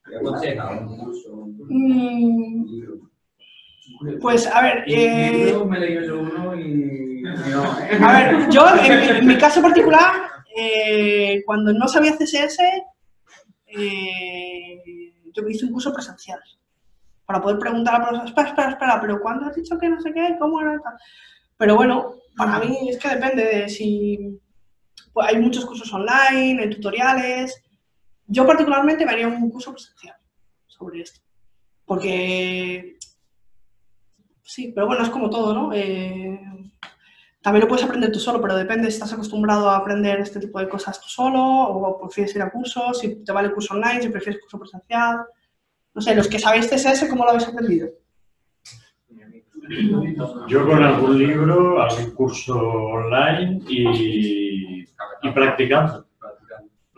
¿Qué aconseja? ¿Un curso? ¿Un libro? Pues, a ver... Eh... Yo me leí yo uno y... No. A ver, yo, en, en mi caso particular, eh, cuando no sabía C S S, eh, yo me hice un curso presencial. Para poder preguntar a la profesora, espera, espera, espera, pero ¿cuándo has dicho que no sé qué? ¿Cómo era? Pero bueno, para mí es que depende de si... Pues, hay muchos cursos online, hay tutoriales... Yo particularmente me haría un curso presencial sobre esto. Porque... Sí, pero bueno, es como todo, ¿no? Eh, También lo puedes aprender tú solo, pero depende si estás acostumbrado a aprender este tipo de cosas tú solo o prefieres ir a cursos, si te vale el curso online, si prefieres curso presencial. No sé, los que sabéis C S S, ¿cómo lo habéis aprendido? Yo con algún libro, algún curso online y, y practicando,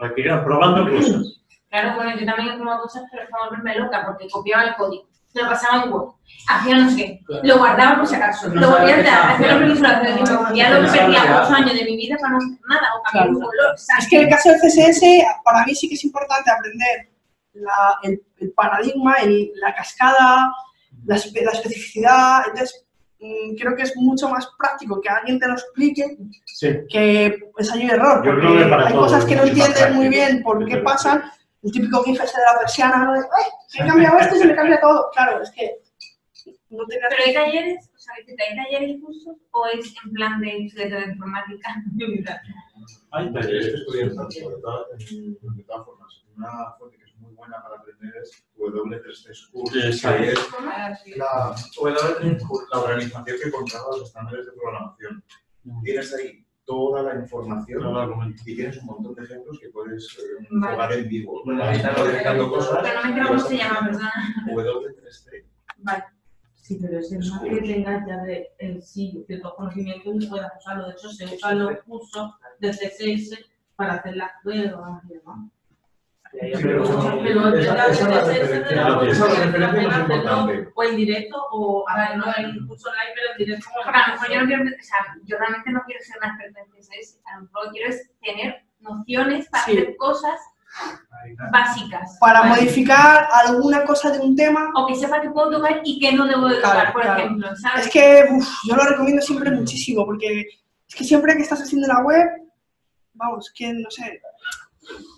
practicando, probando cosas. Claro, bueno, yo también he probado cosas, pero para volverme loca, porque copiaba el código, se lo pasaba en Word, hacía no sé qué, lo guardaba por si acaso, lo volvía a entrar, hacía una visualización, ya lo que perdía dos años de mi vida para no hacer nada, o cambiar un color. Es que en el caso del C S S, para mí sí que es importante aprender la, el, el paradigma, el, la cascada, la, la especificidad, entonces mmm, creo que es mucho más práctico que alguien te lo explique sí. que ensayo y error, porque hay todo, cosas que no entiendes muy bien por qué pasan, el típico gif ese de la persiana, ¿no? ¡Ay! Se cambia esto y se me cambia todo, claro, es que no te... ¿Pero hay talleres? O sea, ¿hay talleres y cursos o es en plan de instrumento de informática? Hay talleres que estudian tanto, de todas formas, una fuente que es muy buena para aprender es W tres C, la W tres C, la organización que controla los estándares de programación. Tienes ahí toda la información no, y tienes un montón de ejemplos que puedes eh, vale. jugar en vivo. Bueno, vale. Están organizando cosas. Pero no me creo cómo se llama, perdona. W tres C. Vale. Sí, pero es el más que tengas ya de en sí ciertos conocimientos que puedas usarlo. De hecho, se usan los cursos de C S S para hacer las pruebas y demás. Pero esa es la referencia. O en directo, o a ver, no en curso online, pero en directo. A lo mejor yo no quiero, o sea, yo realmente no quiero ser una experta en C S S, a lo mejor lo que quiero es tener nociones para hacer cosas básicas. Para modificar alguna cosa de un tema. O que sepa que puedo tocar y que no debo de tocar, por ejemplo, ¿sabes? Es que uf, yo lo recomiendo siempre muchísimo, porque es que siempre que estás haciendo una web, vamos, que no sé...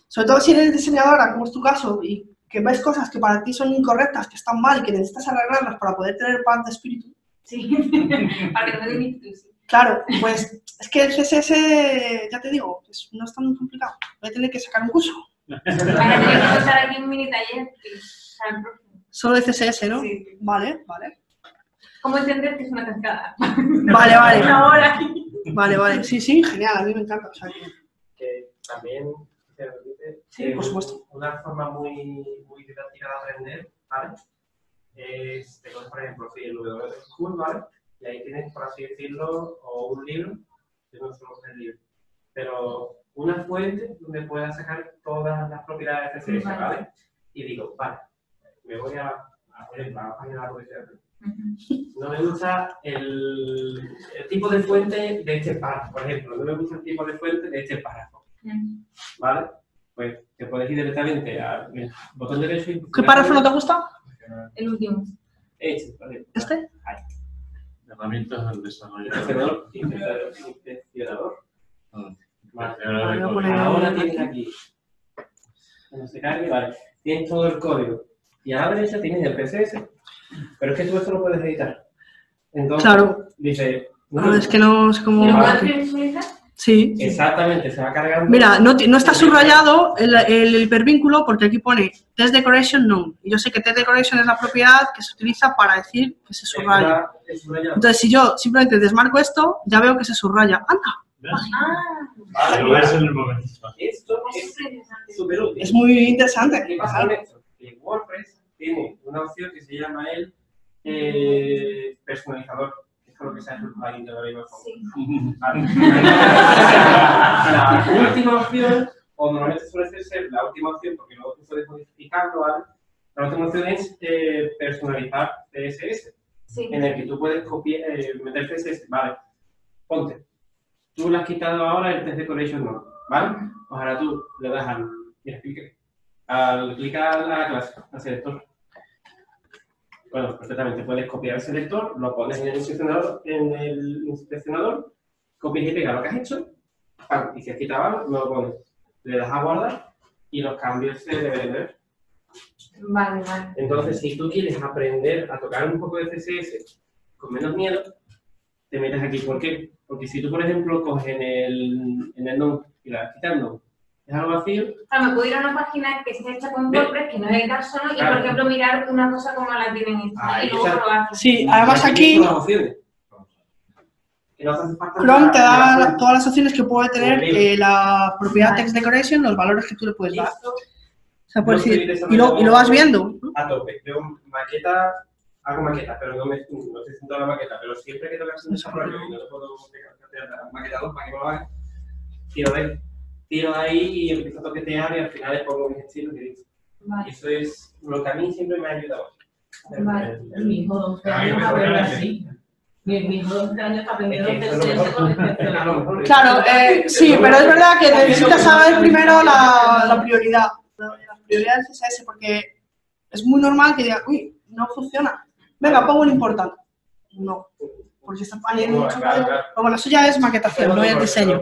Sobre todo si eres diseñadora, como es tu caso, y que ves cosas que para ti son incorrectas, que están mal, que necesitas arreglarlas para poder tener paz de espíritu. Sí, para que no te dimites. Claro, pues es que el C S S, ya te digo, es, no es tan complicado. Voy a tener que sacar un curso. Voy a tener que pasar aquí un mini taller. Solo de C S S, ¿no? Sí. Vale, vale. ¿Cómo entender que es una cascada? Vale, vale. Ahora. Vale, vale. Sí, sí, genial, a mí me encanta. O sea, que... que también... Sí, por supuesto. Una forma muy, muy didáctica de aprender, ¿vale? Es, te coges, por ejemplo, sí, el W tres C, ¿vale? Y ahí tienes, por así decirlo, o un libro, tengo solo tres libros, pero una fuente donde puedas sacar todas las propiedades de C S S, ¿vale? ¿Vale? Y digo, vale, me voy a, a por ejemplo, a la página de la web. No me gusta el, el tipo de fuente de este párrafo, por ejemplo, no me gusta el tipo de fuente de este párrafo. ¿Vale? Pues te puedes ir directamente al botón derecho y... ¿Qué párrafo no te gusta? El último. Este, vale. ¿Este? Ahí. Herramientas del desarrollador. Inspeccionador. Ahora tienes aquí. Cuando se cargue, vale. Tienes todo el código. Y a la derecha tienes el C S S. Pero es que tú esto lo puedes editar. Entonces, claro. Dice... No, es que no es como... Sí. Exactamente, se va cargando. Mira, no, no está subrayado el, el, el hipervínculo porque aquí pone test decoration known. Y yo sé que test decoration es la propiedad que se utiliza para decir que se subraya. Entonces, si yo simplemente desmarco esto, ya veo que se subraya. ¡Anda! Ah, vale, lo ves en el momento. Esto es súper útil. Es muy interesante. ¿Qué pasa con esto? Que WordPress tiene una opción que se llama el eh, personalizador. Creo que sea el plugin de Drupal. Sí. Vale. La última opción, o normalmente suele ser la última opción, porque luego tú puedes modificarlo, ¿vale? La última opción es eh, personalizar C S S, sí. En el que tú puedes copiar, eh, meter C S S, ¿vale? Ponte, tú le has quitado ahora el test decoration no, ¿vale? Pues ahora tú le das al, y explique, al clicar a la clase, al selector. Bueno, perfectamente, puedes copiar el selector, lo pones en el inspeccionador, en el inspeccionador copias y pegas lo que has hecho, y si has quitado algo, lo pones, le das a guardar y los cambios se deben ver. Vale, vale. Entonces, si tú quieres aprender a tocar un poco de C S S con menos miedo, te metes aquí. ¿Por qué? Porque si tú, por ejemplo, coges en el, en el nom y la vas quitando, es algo vacío. Claro, me puedo ir a una página que esté hecha con WordPress, que no es editar solo, y por ejemplo mirar una cosa como la tienen esta, y luego probar. Sí, además aquí... Chrome te da todas las opciones que puede tener eh, la propiedad text decoration, los valores que tú le puedes dar. O sea, puedes decir, y, lo, y lo vas viendo. A tope. Veo maquetas, hago maquetas, pero no me no estoy haciendo la maqueta, pero siempre que tocas un desarrollo y no lo puedo hacer maquetado para que no lo hagas, tiro de, tiro de ahí y empiezo a toquetear y al final le pongo mis estilos y digo. Vale. Eso es lo que a mí siempre me ha ayudado. Vale. Mi hijo doce años aprende así. Mi hijo doce años aprendió el C S S con respecto a la... Claro, eh, sí, pero es verdad que necesitas saber primero la, la prioridad. La prioridad del C S S, porque es muy normal que diga, uy, no funciona. Venga, pongo lo importante. No. Porque está añadiendo mucho código. Como la suya es maquetación, no es diseño.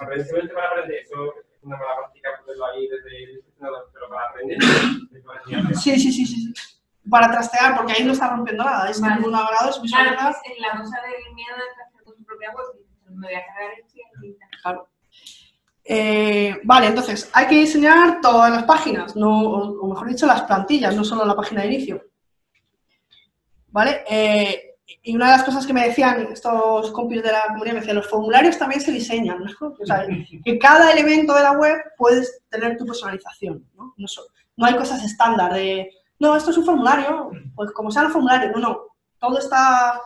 Aparentemente para aprender eso. Una mala práctica ponerlo ahí desde el gestionador, pero para aprender. Sí, sí, sí, sí. Para trastear, porque ahí no está rompiendo nada. Es vale. Ningún agrado, es visualizar. Claro, es la cosa del miedo de trastear con su propia web. Me voy a cargar esto y así. Claro. Eh, vale, entonces, hay que diseñar todas las páginas, no, o, o mejor dicho, las plantillas, no solo la página de inicio. ¿Vale? Eh, Y una de las cosas que me decían estos compis de la comunidad, me decían, los formularios también se diseñan, ¿no? O sea, que cada elemento de la web puedes tener tu personalización, ¿no? No, so, no hay cosas estándar de, no, esto es un formulario, pues como sea el formulario, no, no. Todo está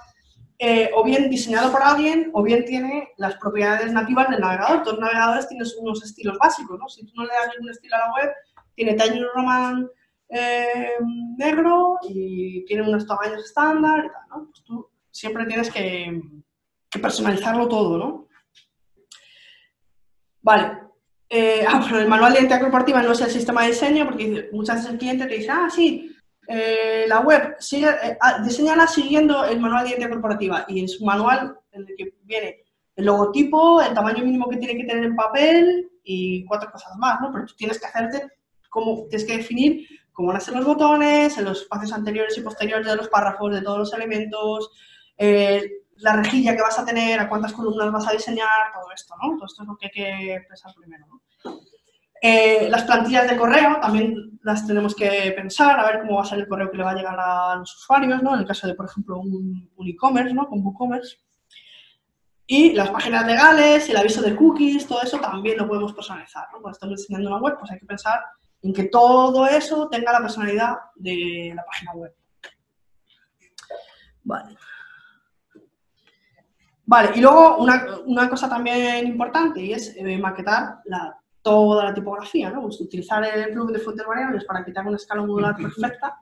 eh, o bien diseñado por alguien o bien tiene las propiedades nativas del navegador. Todos los navegadores tienen unos estilos básicos, ¿no? Si tú no le das ningún estilo a la web, tiene Times New Roman... Eh, negro y tiene unos tamaños estándar y tal, ¿no? Pues tú siempre tienes que, que personalizarlo todo, ¿no? Vale. Eh, ah, pero el manual de identidad corporativa no es el sistema de diseño porque muchas veces el cliente te dice, ah, sí, eh, la web, sigue, eh, diseñala siguiendo el manual de identidad corporativa y en su manual en el que viene el logotipo, el tamaño mínimo que tiene que tener en papel y cuatro cosas más, ¿no? Pero tú tienes que hacerte, como, tienes que definir cómo van a ser los botones, en los espacios anteriores y posteriores de los párrafos, de todos los elementos, eh, la rejilla que vas a tener, a cuántas columnas vas a diseñar, todo esto, ¿no? Todo esto es lo que hay que pensar primero, ¿no? Eh, las plantillas de correo también las tenemos que pensar, a ver cómo va a ser el correo que le va a llegar a los usuarios, ¿no? En el caso de, por ejemplo, un, un e-commerce, ¿no? Con WooCommerce. Y las páginas legales, el aviso de cookies, todo eso también lo podemos personalizar, ¿no? Cuando estamos diseñando una web, pues hay que pensar en que todo eso tenga la personalidad de la página web. Vale. Vale, y luego una, una cosa también importante y es eh, maquetar la, toda la tipografía, ¿no? Pues utilizar el plugin de fuentes variables para que te haga una escala modular perfecta,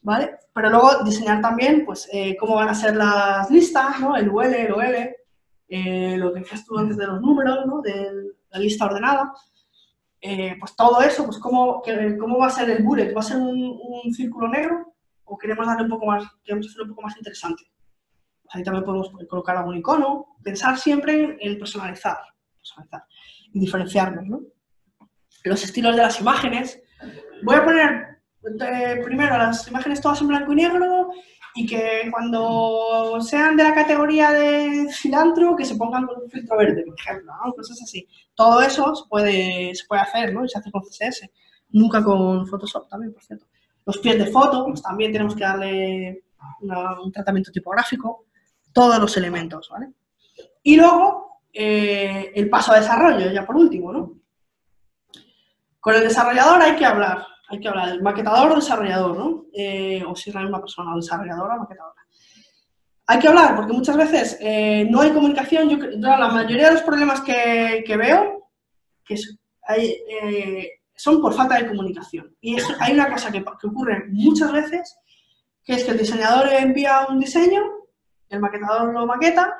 ¿vale? Pero luego diseñar también, pues, eh, cómo van a ser las listas, ¿no? El U L, el O L, eh, lo que decías tú antes de los números, ¿no? De la lista ordenada. Eh, pues todo eso, pues cómo, cómo va a ser el bullet, ¿va a ser un, un círculo negro o queremos darle un poco más, queremos hacerlo un poco más interesante? Pues ahí también podemos colocar algún icono, pensar siempre en personalizar, personalizar y diferenciarnos, ¿no? Los estilos de las imágenes, voy a poner eh, primero las imágenes todas en blanco y negro y que cuando sean de la categoría de cilantro, que se pongan con un filtro verde, por ejemplo, ¿no? Cosas así. Todo eso se puede, se puede hacer, ¿no? Y se hace con C S S. Nunca con Photoshop también, por cierto. Los pies de foto, pues también tenemos que darle una, un tratamiento tipográfico. Todos los elementos, ¿vale? Y luego, eh, el paso a desarrollo, ya por último, ¿no? Con el desarrollador hay que hablar. Hay que hablar del maquetador o desarrollador, ¿no? Eh, o si es la misma persona, o desarrolladora o maquetadora. Hay que hablar, porque muchas veces eh, no hay comunicación. Yo, yo la mayoría de los problemas que, que veo que es, hay, eh, son por falta de comunicación. Y es, hay una cosa que, que ocurre muchas veces, que es que el diseñador envía un diseño, el maquetador lo maqueta,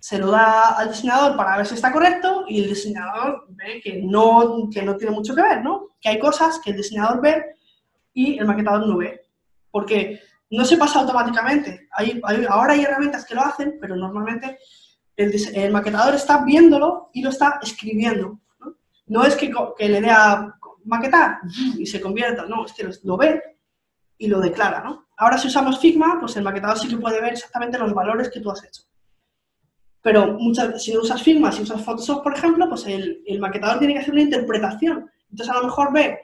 se lo da al diseñador para ver si está correcto y el diseñador ve que no, que no tiene mucho que ver, ¿no? Que hay cosas que el diseñador ve y el maquetador no ve. Porque no se pasa automáticamente. Hay, hay, ahora hay herramientas que lo hacen, pero normalmente el, el maquetador está viéndolo y lo está escribiendo, ¿no? No es que, que le dé a maquetar y se convierta, no, es que lo ve y lo declara, ¿no? Ahora si usamos Figma, pues el maquetador sí que puede ver exactamente los valores que tú has hecho. Pero muchas, si no usas Figma, si usas Photoshop, por ejemplo, pues el, el maquetador tiene que hacer una interpretación. Entonces, a lo mejor ve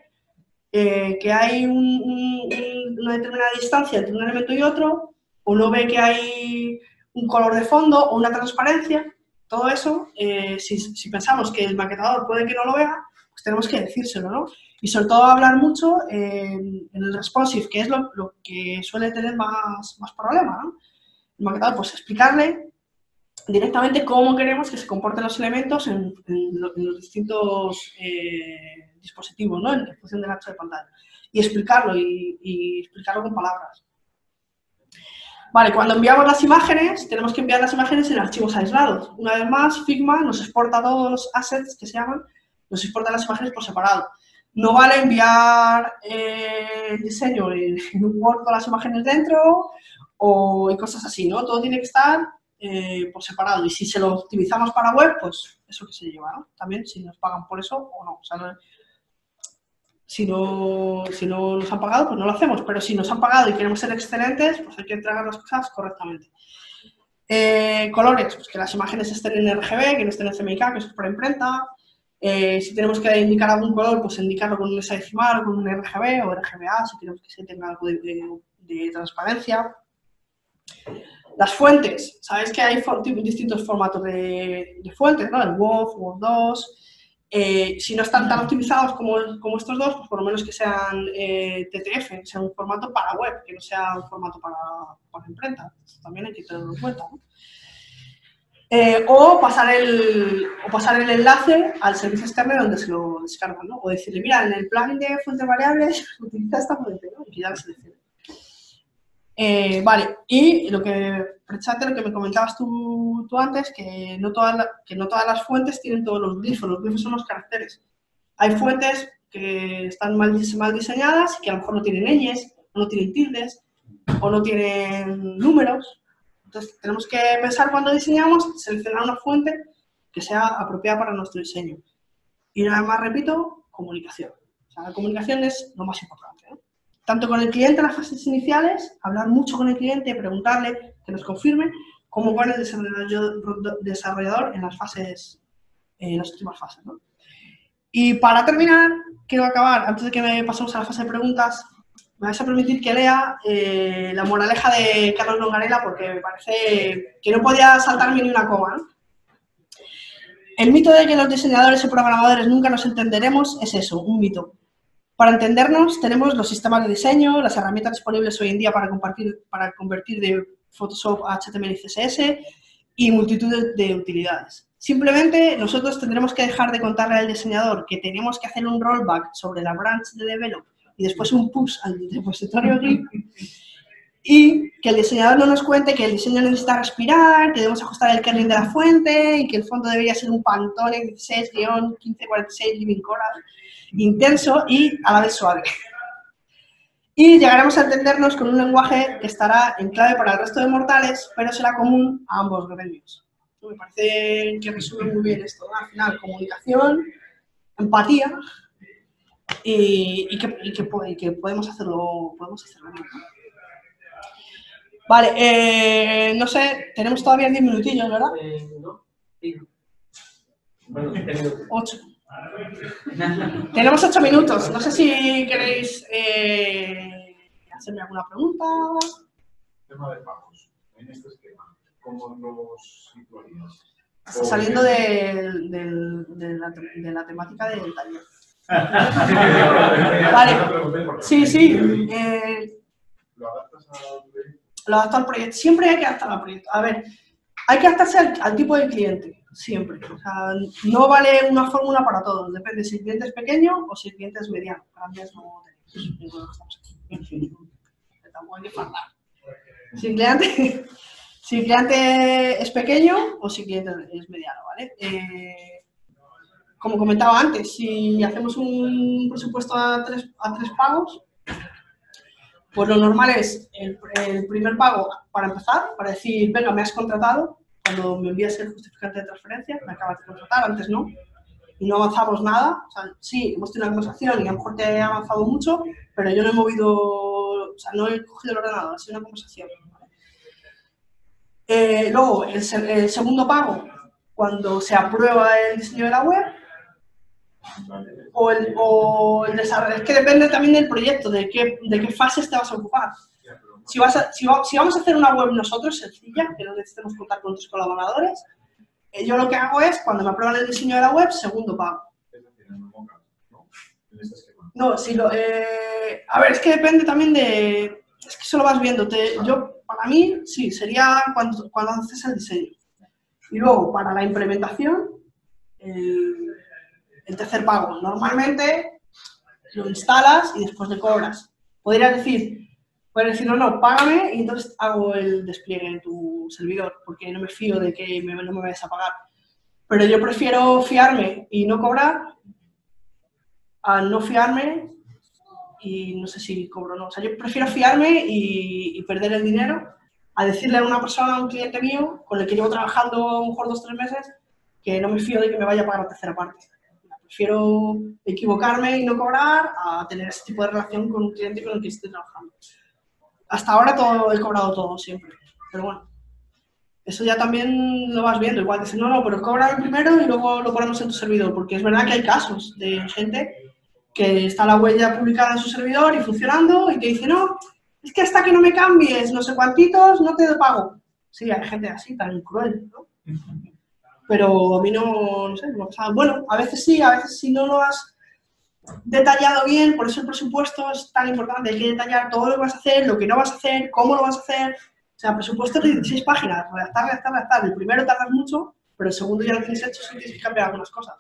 eh, que hay un, un, una determinada distancia entre un elemento y otro, o no ve que hay un color de fondo o una transparencia, todo eso, eh, si, si pensamos que el maquetador puede que no lo vea, pues tenemos que decírselo, ¿no? Y sobre todo hablar mucho eh, en el responsive, que es lo, lo que suele tener más, más problemas, ¿no? El maquetador, pues explicarle directamente cómo queremos que se comporten los elementos en, en, lo, en los distintos eh, dispositivos, ¿no? En función del ancho de pantalla. Y explicarlo, y, y explicarlo con palabras. Vale, cuando enviamos las imágenes, tenemos que enviar las imágenes en archivos aislados. Una vez más, Figma nos exporta todos los assets que se llaman, nos exporta las imágenes por separado. No vale enviar eh, el diseño en, en un Word con las imágenes dentro o, y cosas así, ¿no? Todo tiene que estar eh, por separado. Y si se lo optimizamos para web, pues eso que se lleva, ¿no? También si nos pagan por eso o no. O sea, no Si no, si no nos han pagado, pues no lo hacemos. Pero si nos han pagado y queremos ser excelentes, pues hay que entregar las cosas correctamente. Eh, colores, pues que las imágenes estén en R G B, que no estén en C M Y K, que es por imprenta. Eh, si tenemos que indicar algún color, pues indicarlo con un hexadecimal o con un R G B o R G B A, si queremos que se tenga algo de, de, de transparencia. Las fuentes. Sabéis que hay for distintos formatos de, de fuentes, ¿no? El W O F, Word dos... Eh, si no están tan optimizados como, como estos dos, pues por lo menos que sean eh, T T F, que sea un formato para web, que no sea un formato para, para imprenta. Eso también hay que tenerlo en cuenta, ¿no? Eh, o, pasar el, o pasar el enlace al servicio externo donde se lo descargan, ¿no? O decirle, mira, en el plugin de fuentes variables utiliza esta fuente, ¿no? Y ya lo selecciona. Eh, vale, y lo que, Prechate, lo que me comentabas tú, tú antes, que no, todas la, que no todas las fuentes tienen todos los glifos, los glifos son los caracteres. Hay fuentes que están mal, mal diseñadas y que a lo mejor no tienen ñes, no tienen tildes o no tienen números. Entonces tenemos que pensar cuando diseñamos, seleccionar una fuente que sea apropiada para nuestro diseño. Y nada más repito, comunicación. O sea, la comunicación es lo más importante, ¿no? Tanto con el cliente en las fases iniciales, hablar mucho con el cliente, preguntarle que nos confirme, como con el desarrollador en las fases, en las últimas fases, ¿no? Y para terminar, quiero acabar, antes de que me pasemos a la fase de preguntas, me vais a permitir que lea eh, la moraleja de Carlos Longarela, porque me parece que no podía saltarme ni una coma, ¿no? El mito de que los diseñadores y programadores nunca nos entenderemos es eso, un mito. Para entendernos, tenemos los sistemas de diseño, las herramientas disponibles hoy en día para, compartir, para convertir de Photoshop a H T M L y C S S y multitud de utilidades. Simplemente, nosotros tendremos que dejar de contarle al diseñador que tenemos que hacer un rollback sobre la branch de develop y después un push al repositorio Git y que el diseñador no nos cuente que el diseño necesita respirar, que debemos ajustar el kernel de la fuente y que el fondo debería ser un Pantone dieciséis guion mil quinientos cuarenta y seis Living Coral intenso y a la vez suave. Y llegaremos a entendernos con un lenguaje que estará en clave para el resto de mortales, pero será común a ambos gremios. Me parece que resume muy bien esto, ¿no? Al final, comunicación, empatía y, y, que, y, que, y que podemos hacerlo, podemos hacerlo, ¿no? Vale, eh, no sé, tenemos todavía diez minutillos, ¿verdad? Eh, no, sí. Bueno, ocho. Tenemos ocho minutos. No sé si queréis eh, hacerme alguna pregunta. El tema de pagos. En este esquema, ¿cómo los situarías? Está saliendo de, de, de, la, de la temática del taller. Vale. Sí, sí. Eh, ¿Lo adaptas al proyecto? Lo adapto al proyecto. Siempre hay que adaptar al proyecto. A ver, hay que adaptarse al, al tipo de cliente. Siempre. O sea, no vale una fórmula para todos. Depende si el cliente es pequeño o si el cliente es mediano. Grandes no tenemos. Ninguno estamos aquí. Tampoco hay que faltar. Si el cliente, si el cliente es pequeño o si el cliente es mediano, ¿vale? Eh, como comentaba antes, si hacemos un presupuesto a tres, a tres pagos, pues lo normal es el, el primer pago para empezar, para decir, venga, me has contratado. Cuando me envías el justificante de transferencia, me acabas de contratar, antes no, y no avanzamos nada. O sea, sí, hemos tenido una conversación y a lo mejor te he avanzado mucho, pero yo no he movido, o sea, no he cogido el ordenador, ha sido una conversación, ¿vale? Eh, luego, el, el segundo pago, cuando se aprueba el diseño de la web, o el, o el desarrollo, es que depende también del proyecto, de qué, de qué fases te vas a ocupar. Si, vas a, si, va, si vamos a hacer una web nosotros sencilla, que no necesitemos contar con otros colaboradores, eh, yo lo que hago es, cuando me aprueban el diseño de la web, segundo pago. No, si lo, eh, a ver, es que depende también de... Es que eso lo vas viendo. Te, yo, para mí, sí, sería cuando, cuando haces el diseño. Y luego, para la implementación, el, el tercer pago. Normalmente lo instalas y después le cobras. Podrías decir, podrías decir, no, no, págame y entonces hago el despliegue en tu servidor, porque no me fío de que me, no me vayas a pagar. Pero yo prefiero fiarme y no cobrar a no fiarme y no sé si cobro o no. O sea, yo prefiero fiarme y, y perder el dinero a decirle a una persona, a un cliente mío, con el que llevo trabajando a lo mejor dos o tres meses, que no me fío de que me vaya a pagar la tercera parte. Prefiero equivocarme y no cobrar a tener ese tipo de relación con un cliente con el que estoy trabajando. Hasta ahora todo, he cobrado todo siempre, pero bueno. Eso ya también lo vas viendo. Igual dicen, no, no, pero cóbralo primero y luego lo ponemos en tu servidor. Porque es verdad que hay casos de gente que está la web ya publicada en su servidor y funcionando y que dice, no, es que hasta que no me cambies no sé cuántitos, no te pago. Sí, hay gente así, tan cruel, ¿no? Pero a mí no, no sé, no, o sea, bueno, a veces sí, a veces si no lo has detallado bien, por eso el presupuesto es tan importante, hay que detallar todo lo que vas a hacer, lo que no vas a hacer, cómo lo vas a hacer. O sea, presupuesto de dieciséis páginas, redactar, redactar, redactar. El primero tardas mucho, pero el segundo ya lo tienes hecho, sí tienes que cambiar algunas cosas.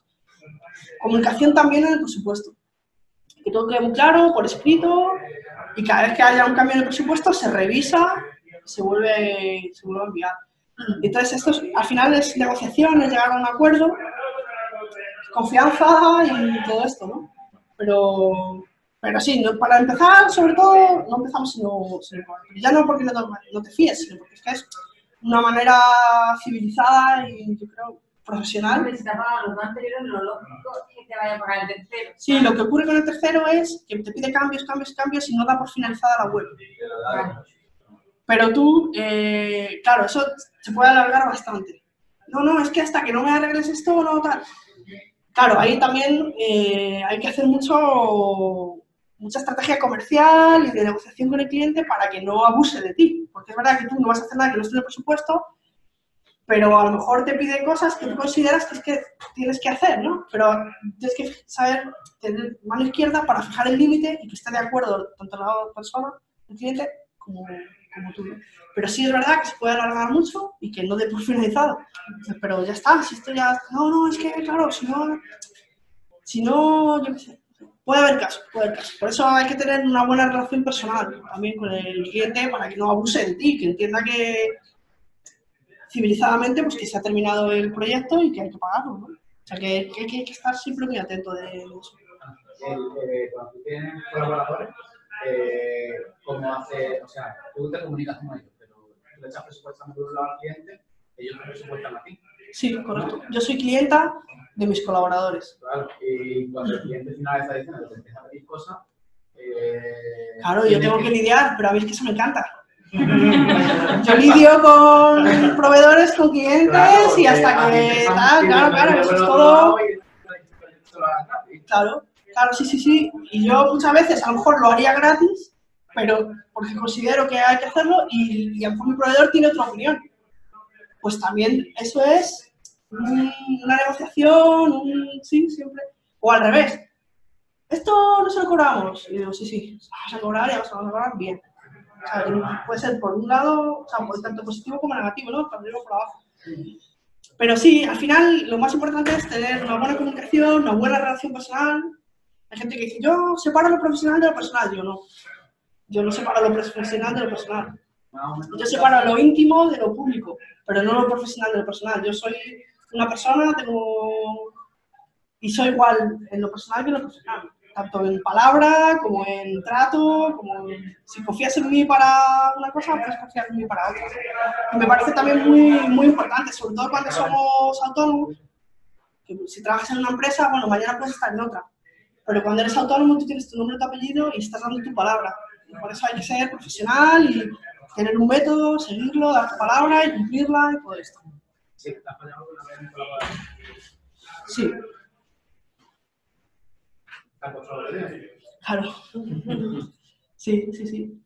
Comunicación también en el presupuesto. Que todo quede muy claro, por escrito, y cada vez que haya un cambio en el presupuesto se revisa, se vuelve, se vuelve a enviar. Entonces, esto es, al final es negociación, es llegar a un acuerdo, confianza y todo esto, ¿no? Pero, pero sí, no, para empezar, sobre todo, no empezamos sino, sino ya no porque no te, no te fíes, sino porque es que es una manera civilizada y, yo creo, profesional. Necesitaba los dos anteriores, lo lógico es que te vaya a pagar el tercero. Sí, lo que ocurre con el tercero es que te pide cambios, cambios, cambios y no da por finalizada la web. Pero tú, eh, claro, eso se puede alargar bastante. No, no, es que hasta que no me arregles esto, no, tal. Claro, ahí también eh, hay que hacer mucho, mucha estrategia comercial y de negociación con el cliente para que no abuse de ti. Porque es verdad que tú no vas a hacer nada que no esté en el presupuesto, pero a lo mejor te pide cosas que tú consideras que es que tienes que hacer, ¿no? Pero tienes que saber tener mano izquierda para fijar el límite y que esté de acuerdo tanto la persona, el cliente, como... como tú. Pero sí es verdad que se puede alargar mucho y que no dé por finalizado. Pero ya está, si esto ya... No, no, es que claro, si no... Si no, yo qué sé. Puede haber casos, puede haber casos. Por eso hay que tener una buena relación personal también con el cliente para que no abuse de ti, que entienda que civilizadamente pues que se ha terminado el proyecto y que hay que pagarlo, ¿no? O sea, que, que hay que estar siempre muy atento de eso. Cuando tienen colaboradores... Eh, como hace, o sea, tú te comunicas con ellos, pero tú le echas presupuestamente de un lado al cliente, ellos te presupuestan a ti. Sí, correcto. Yo soy clienta de mis colaboradores. Claro, y cuando el cliente final está diciendo que te empieza a pedir cosas... Eh, claro, yo tengo que... que lidiar, pero a mí es que eso me encanta. Yo lidio con proveedores, con clientes, claro, y hasta que... Tal, claro, claro, eso es todo... Claro. Claro, sí, sí, sí. Y yo muchas veces a lo mejor lo haría gratis, pero porque considero que hay que hacerlo y, y a lo mejor mi proveedor tiene otra opinión. Pues también eso es un, una negociación, un, sí, siempre. O al revés. Esto no se lo cobramos. Y digo, sí, sí, vamos a cobrar y vamos a cobrar bien. O sea, puede ser por un lado, o sea, tanto positivo como negativo, ¿no? Por arriba o por abajo. Pero sí, al final lo más importante es tener una buena comunicación, una buena relación personal. Hay gente que dice, yo separo lo profesional de lo personal. Yo no. Yo no separo lo profesional de lo personal. Yo separo lo íntimo de lo público, pero no lo profesional de lo personal. Yo soy una persona, tengo... Y soy igual en lo personal que en lo profesional. Tanto en palabra, como en trato, como en... Si confías en mí para una cosa, puedes confiar en mí para otra. Y me parece también muy, muy importante, sobre todo cuando somos autónomos. Que si trabajas en una empresa, bueno, mañana puedes estar en otra. Pero cuando eres autónomo, tú tienes tu nombre, tu apellido y estás dando tu palabra. Y por eso hay que ser profesional y tener un método, seguirlo, dar tu palabra y cumplirla y todo esto. Sí, te has fallado con la vez en palabra. Sí. ¿Te has encontrado la idea? Claro. Sí, sí, sí.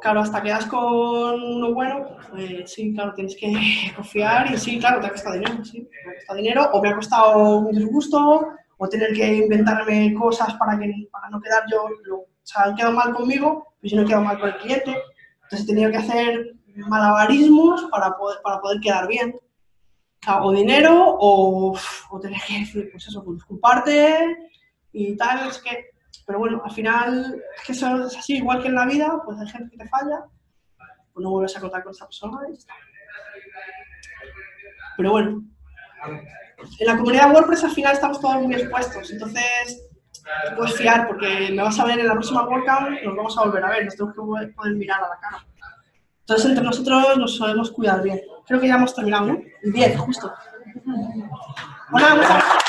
Claro, hasta quedas con uno bueno, eh, sí, claro, tienes que confiar y sí, claro, te ha costado dinero, sí, me ha costado dinero, o me ha costado un disgusto, o tener que inventarme cosas para, que, para no quedar yo, lo, o sea, han quedado mal conmigo, pero yo no he quedado mal con el cliente, entonces he tenido que hacer malabarismos para poder, para poder quedar bien, o dinero, o, o tener que decir, pues eso, pues disculparte y tal, es que... Pero bueno, al final es que eso es así, igual que en la vida, pues hay gente que te falla, pues no vuelves a contar con esa persona y está. Pero bueno, en la comunidad WordPress al final estamos todos muy expuestos, entonces te puedes fiar porque me vas a ver en la próxima WordCamp, nos vamos a volver a ver, nos tenemos que poder mirar a la cara. Entonces entre nosotros nos solemos cuidar bien. Creo que ya hemos terminado, ¿no? El diez, justo. Bueno, vamos a...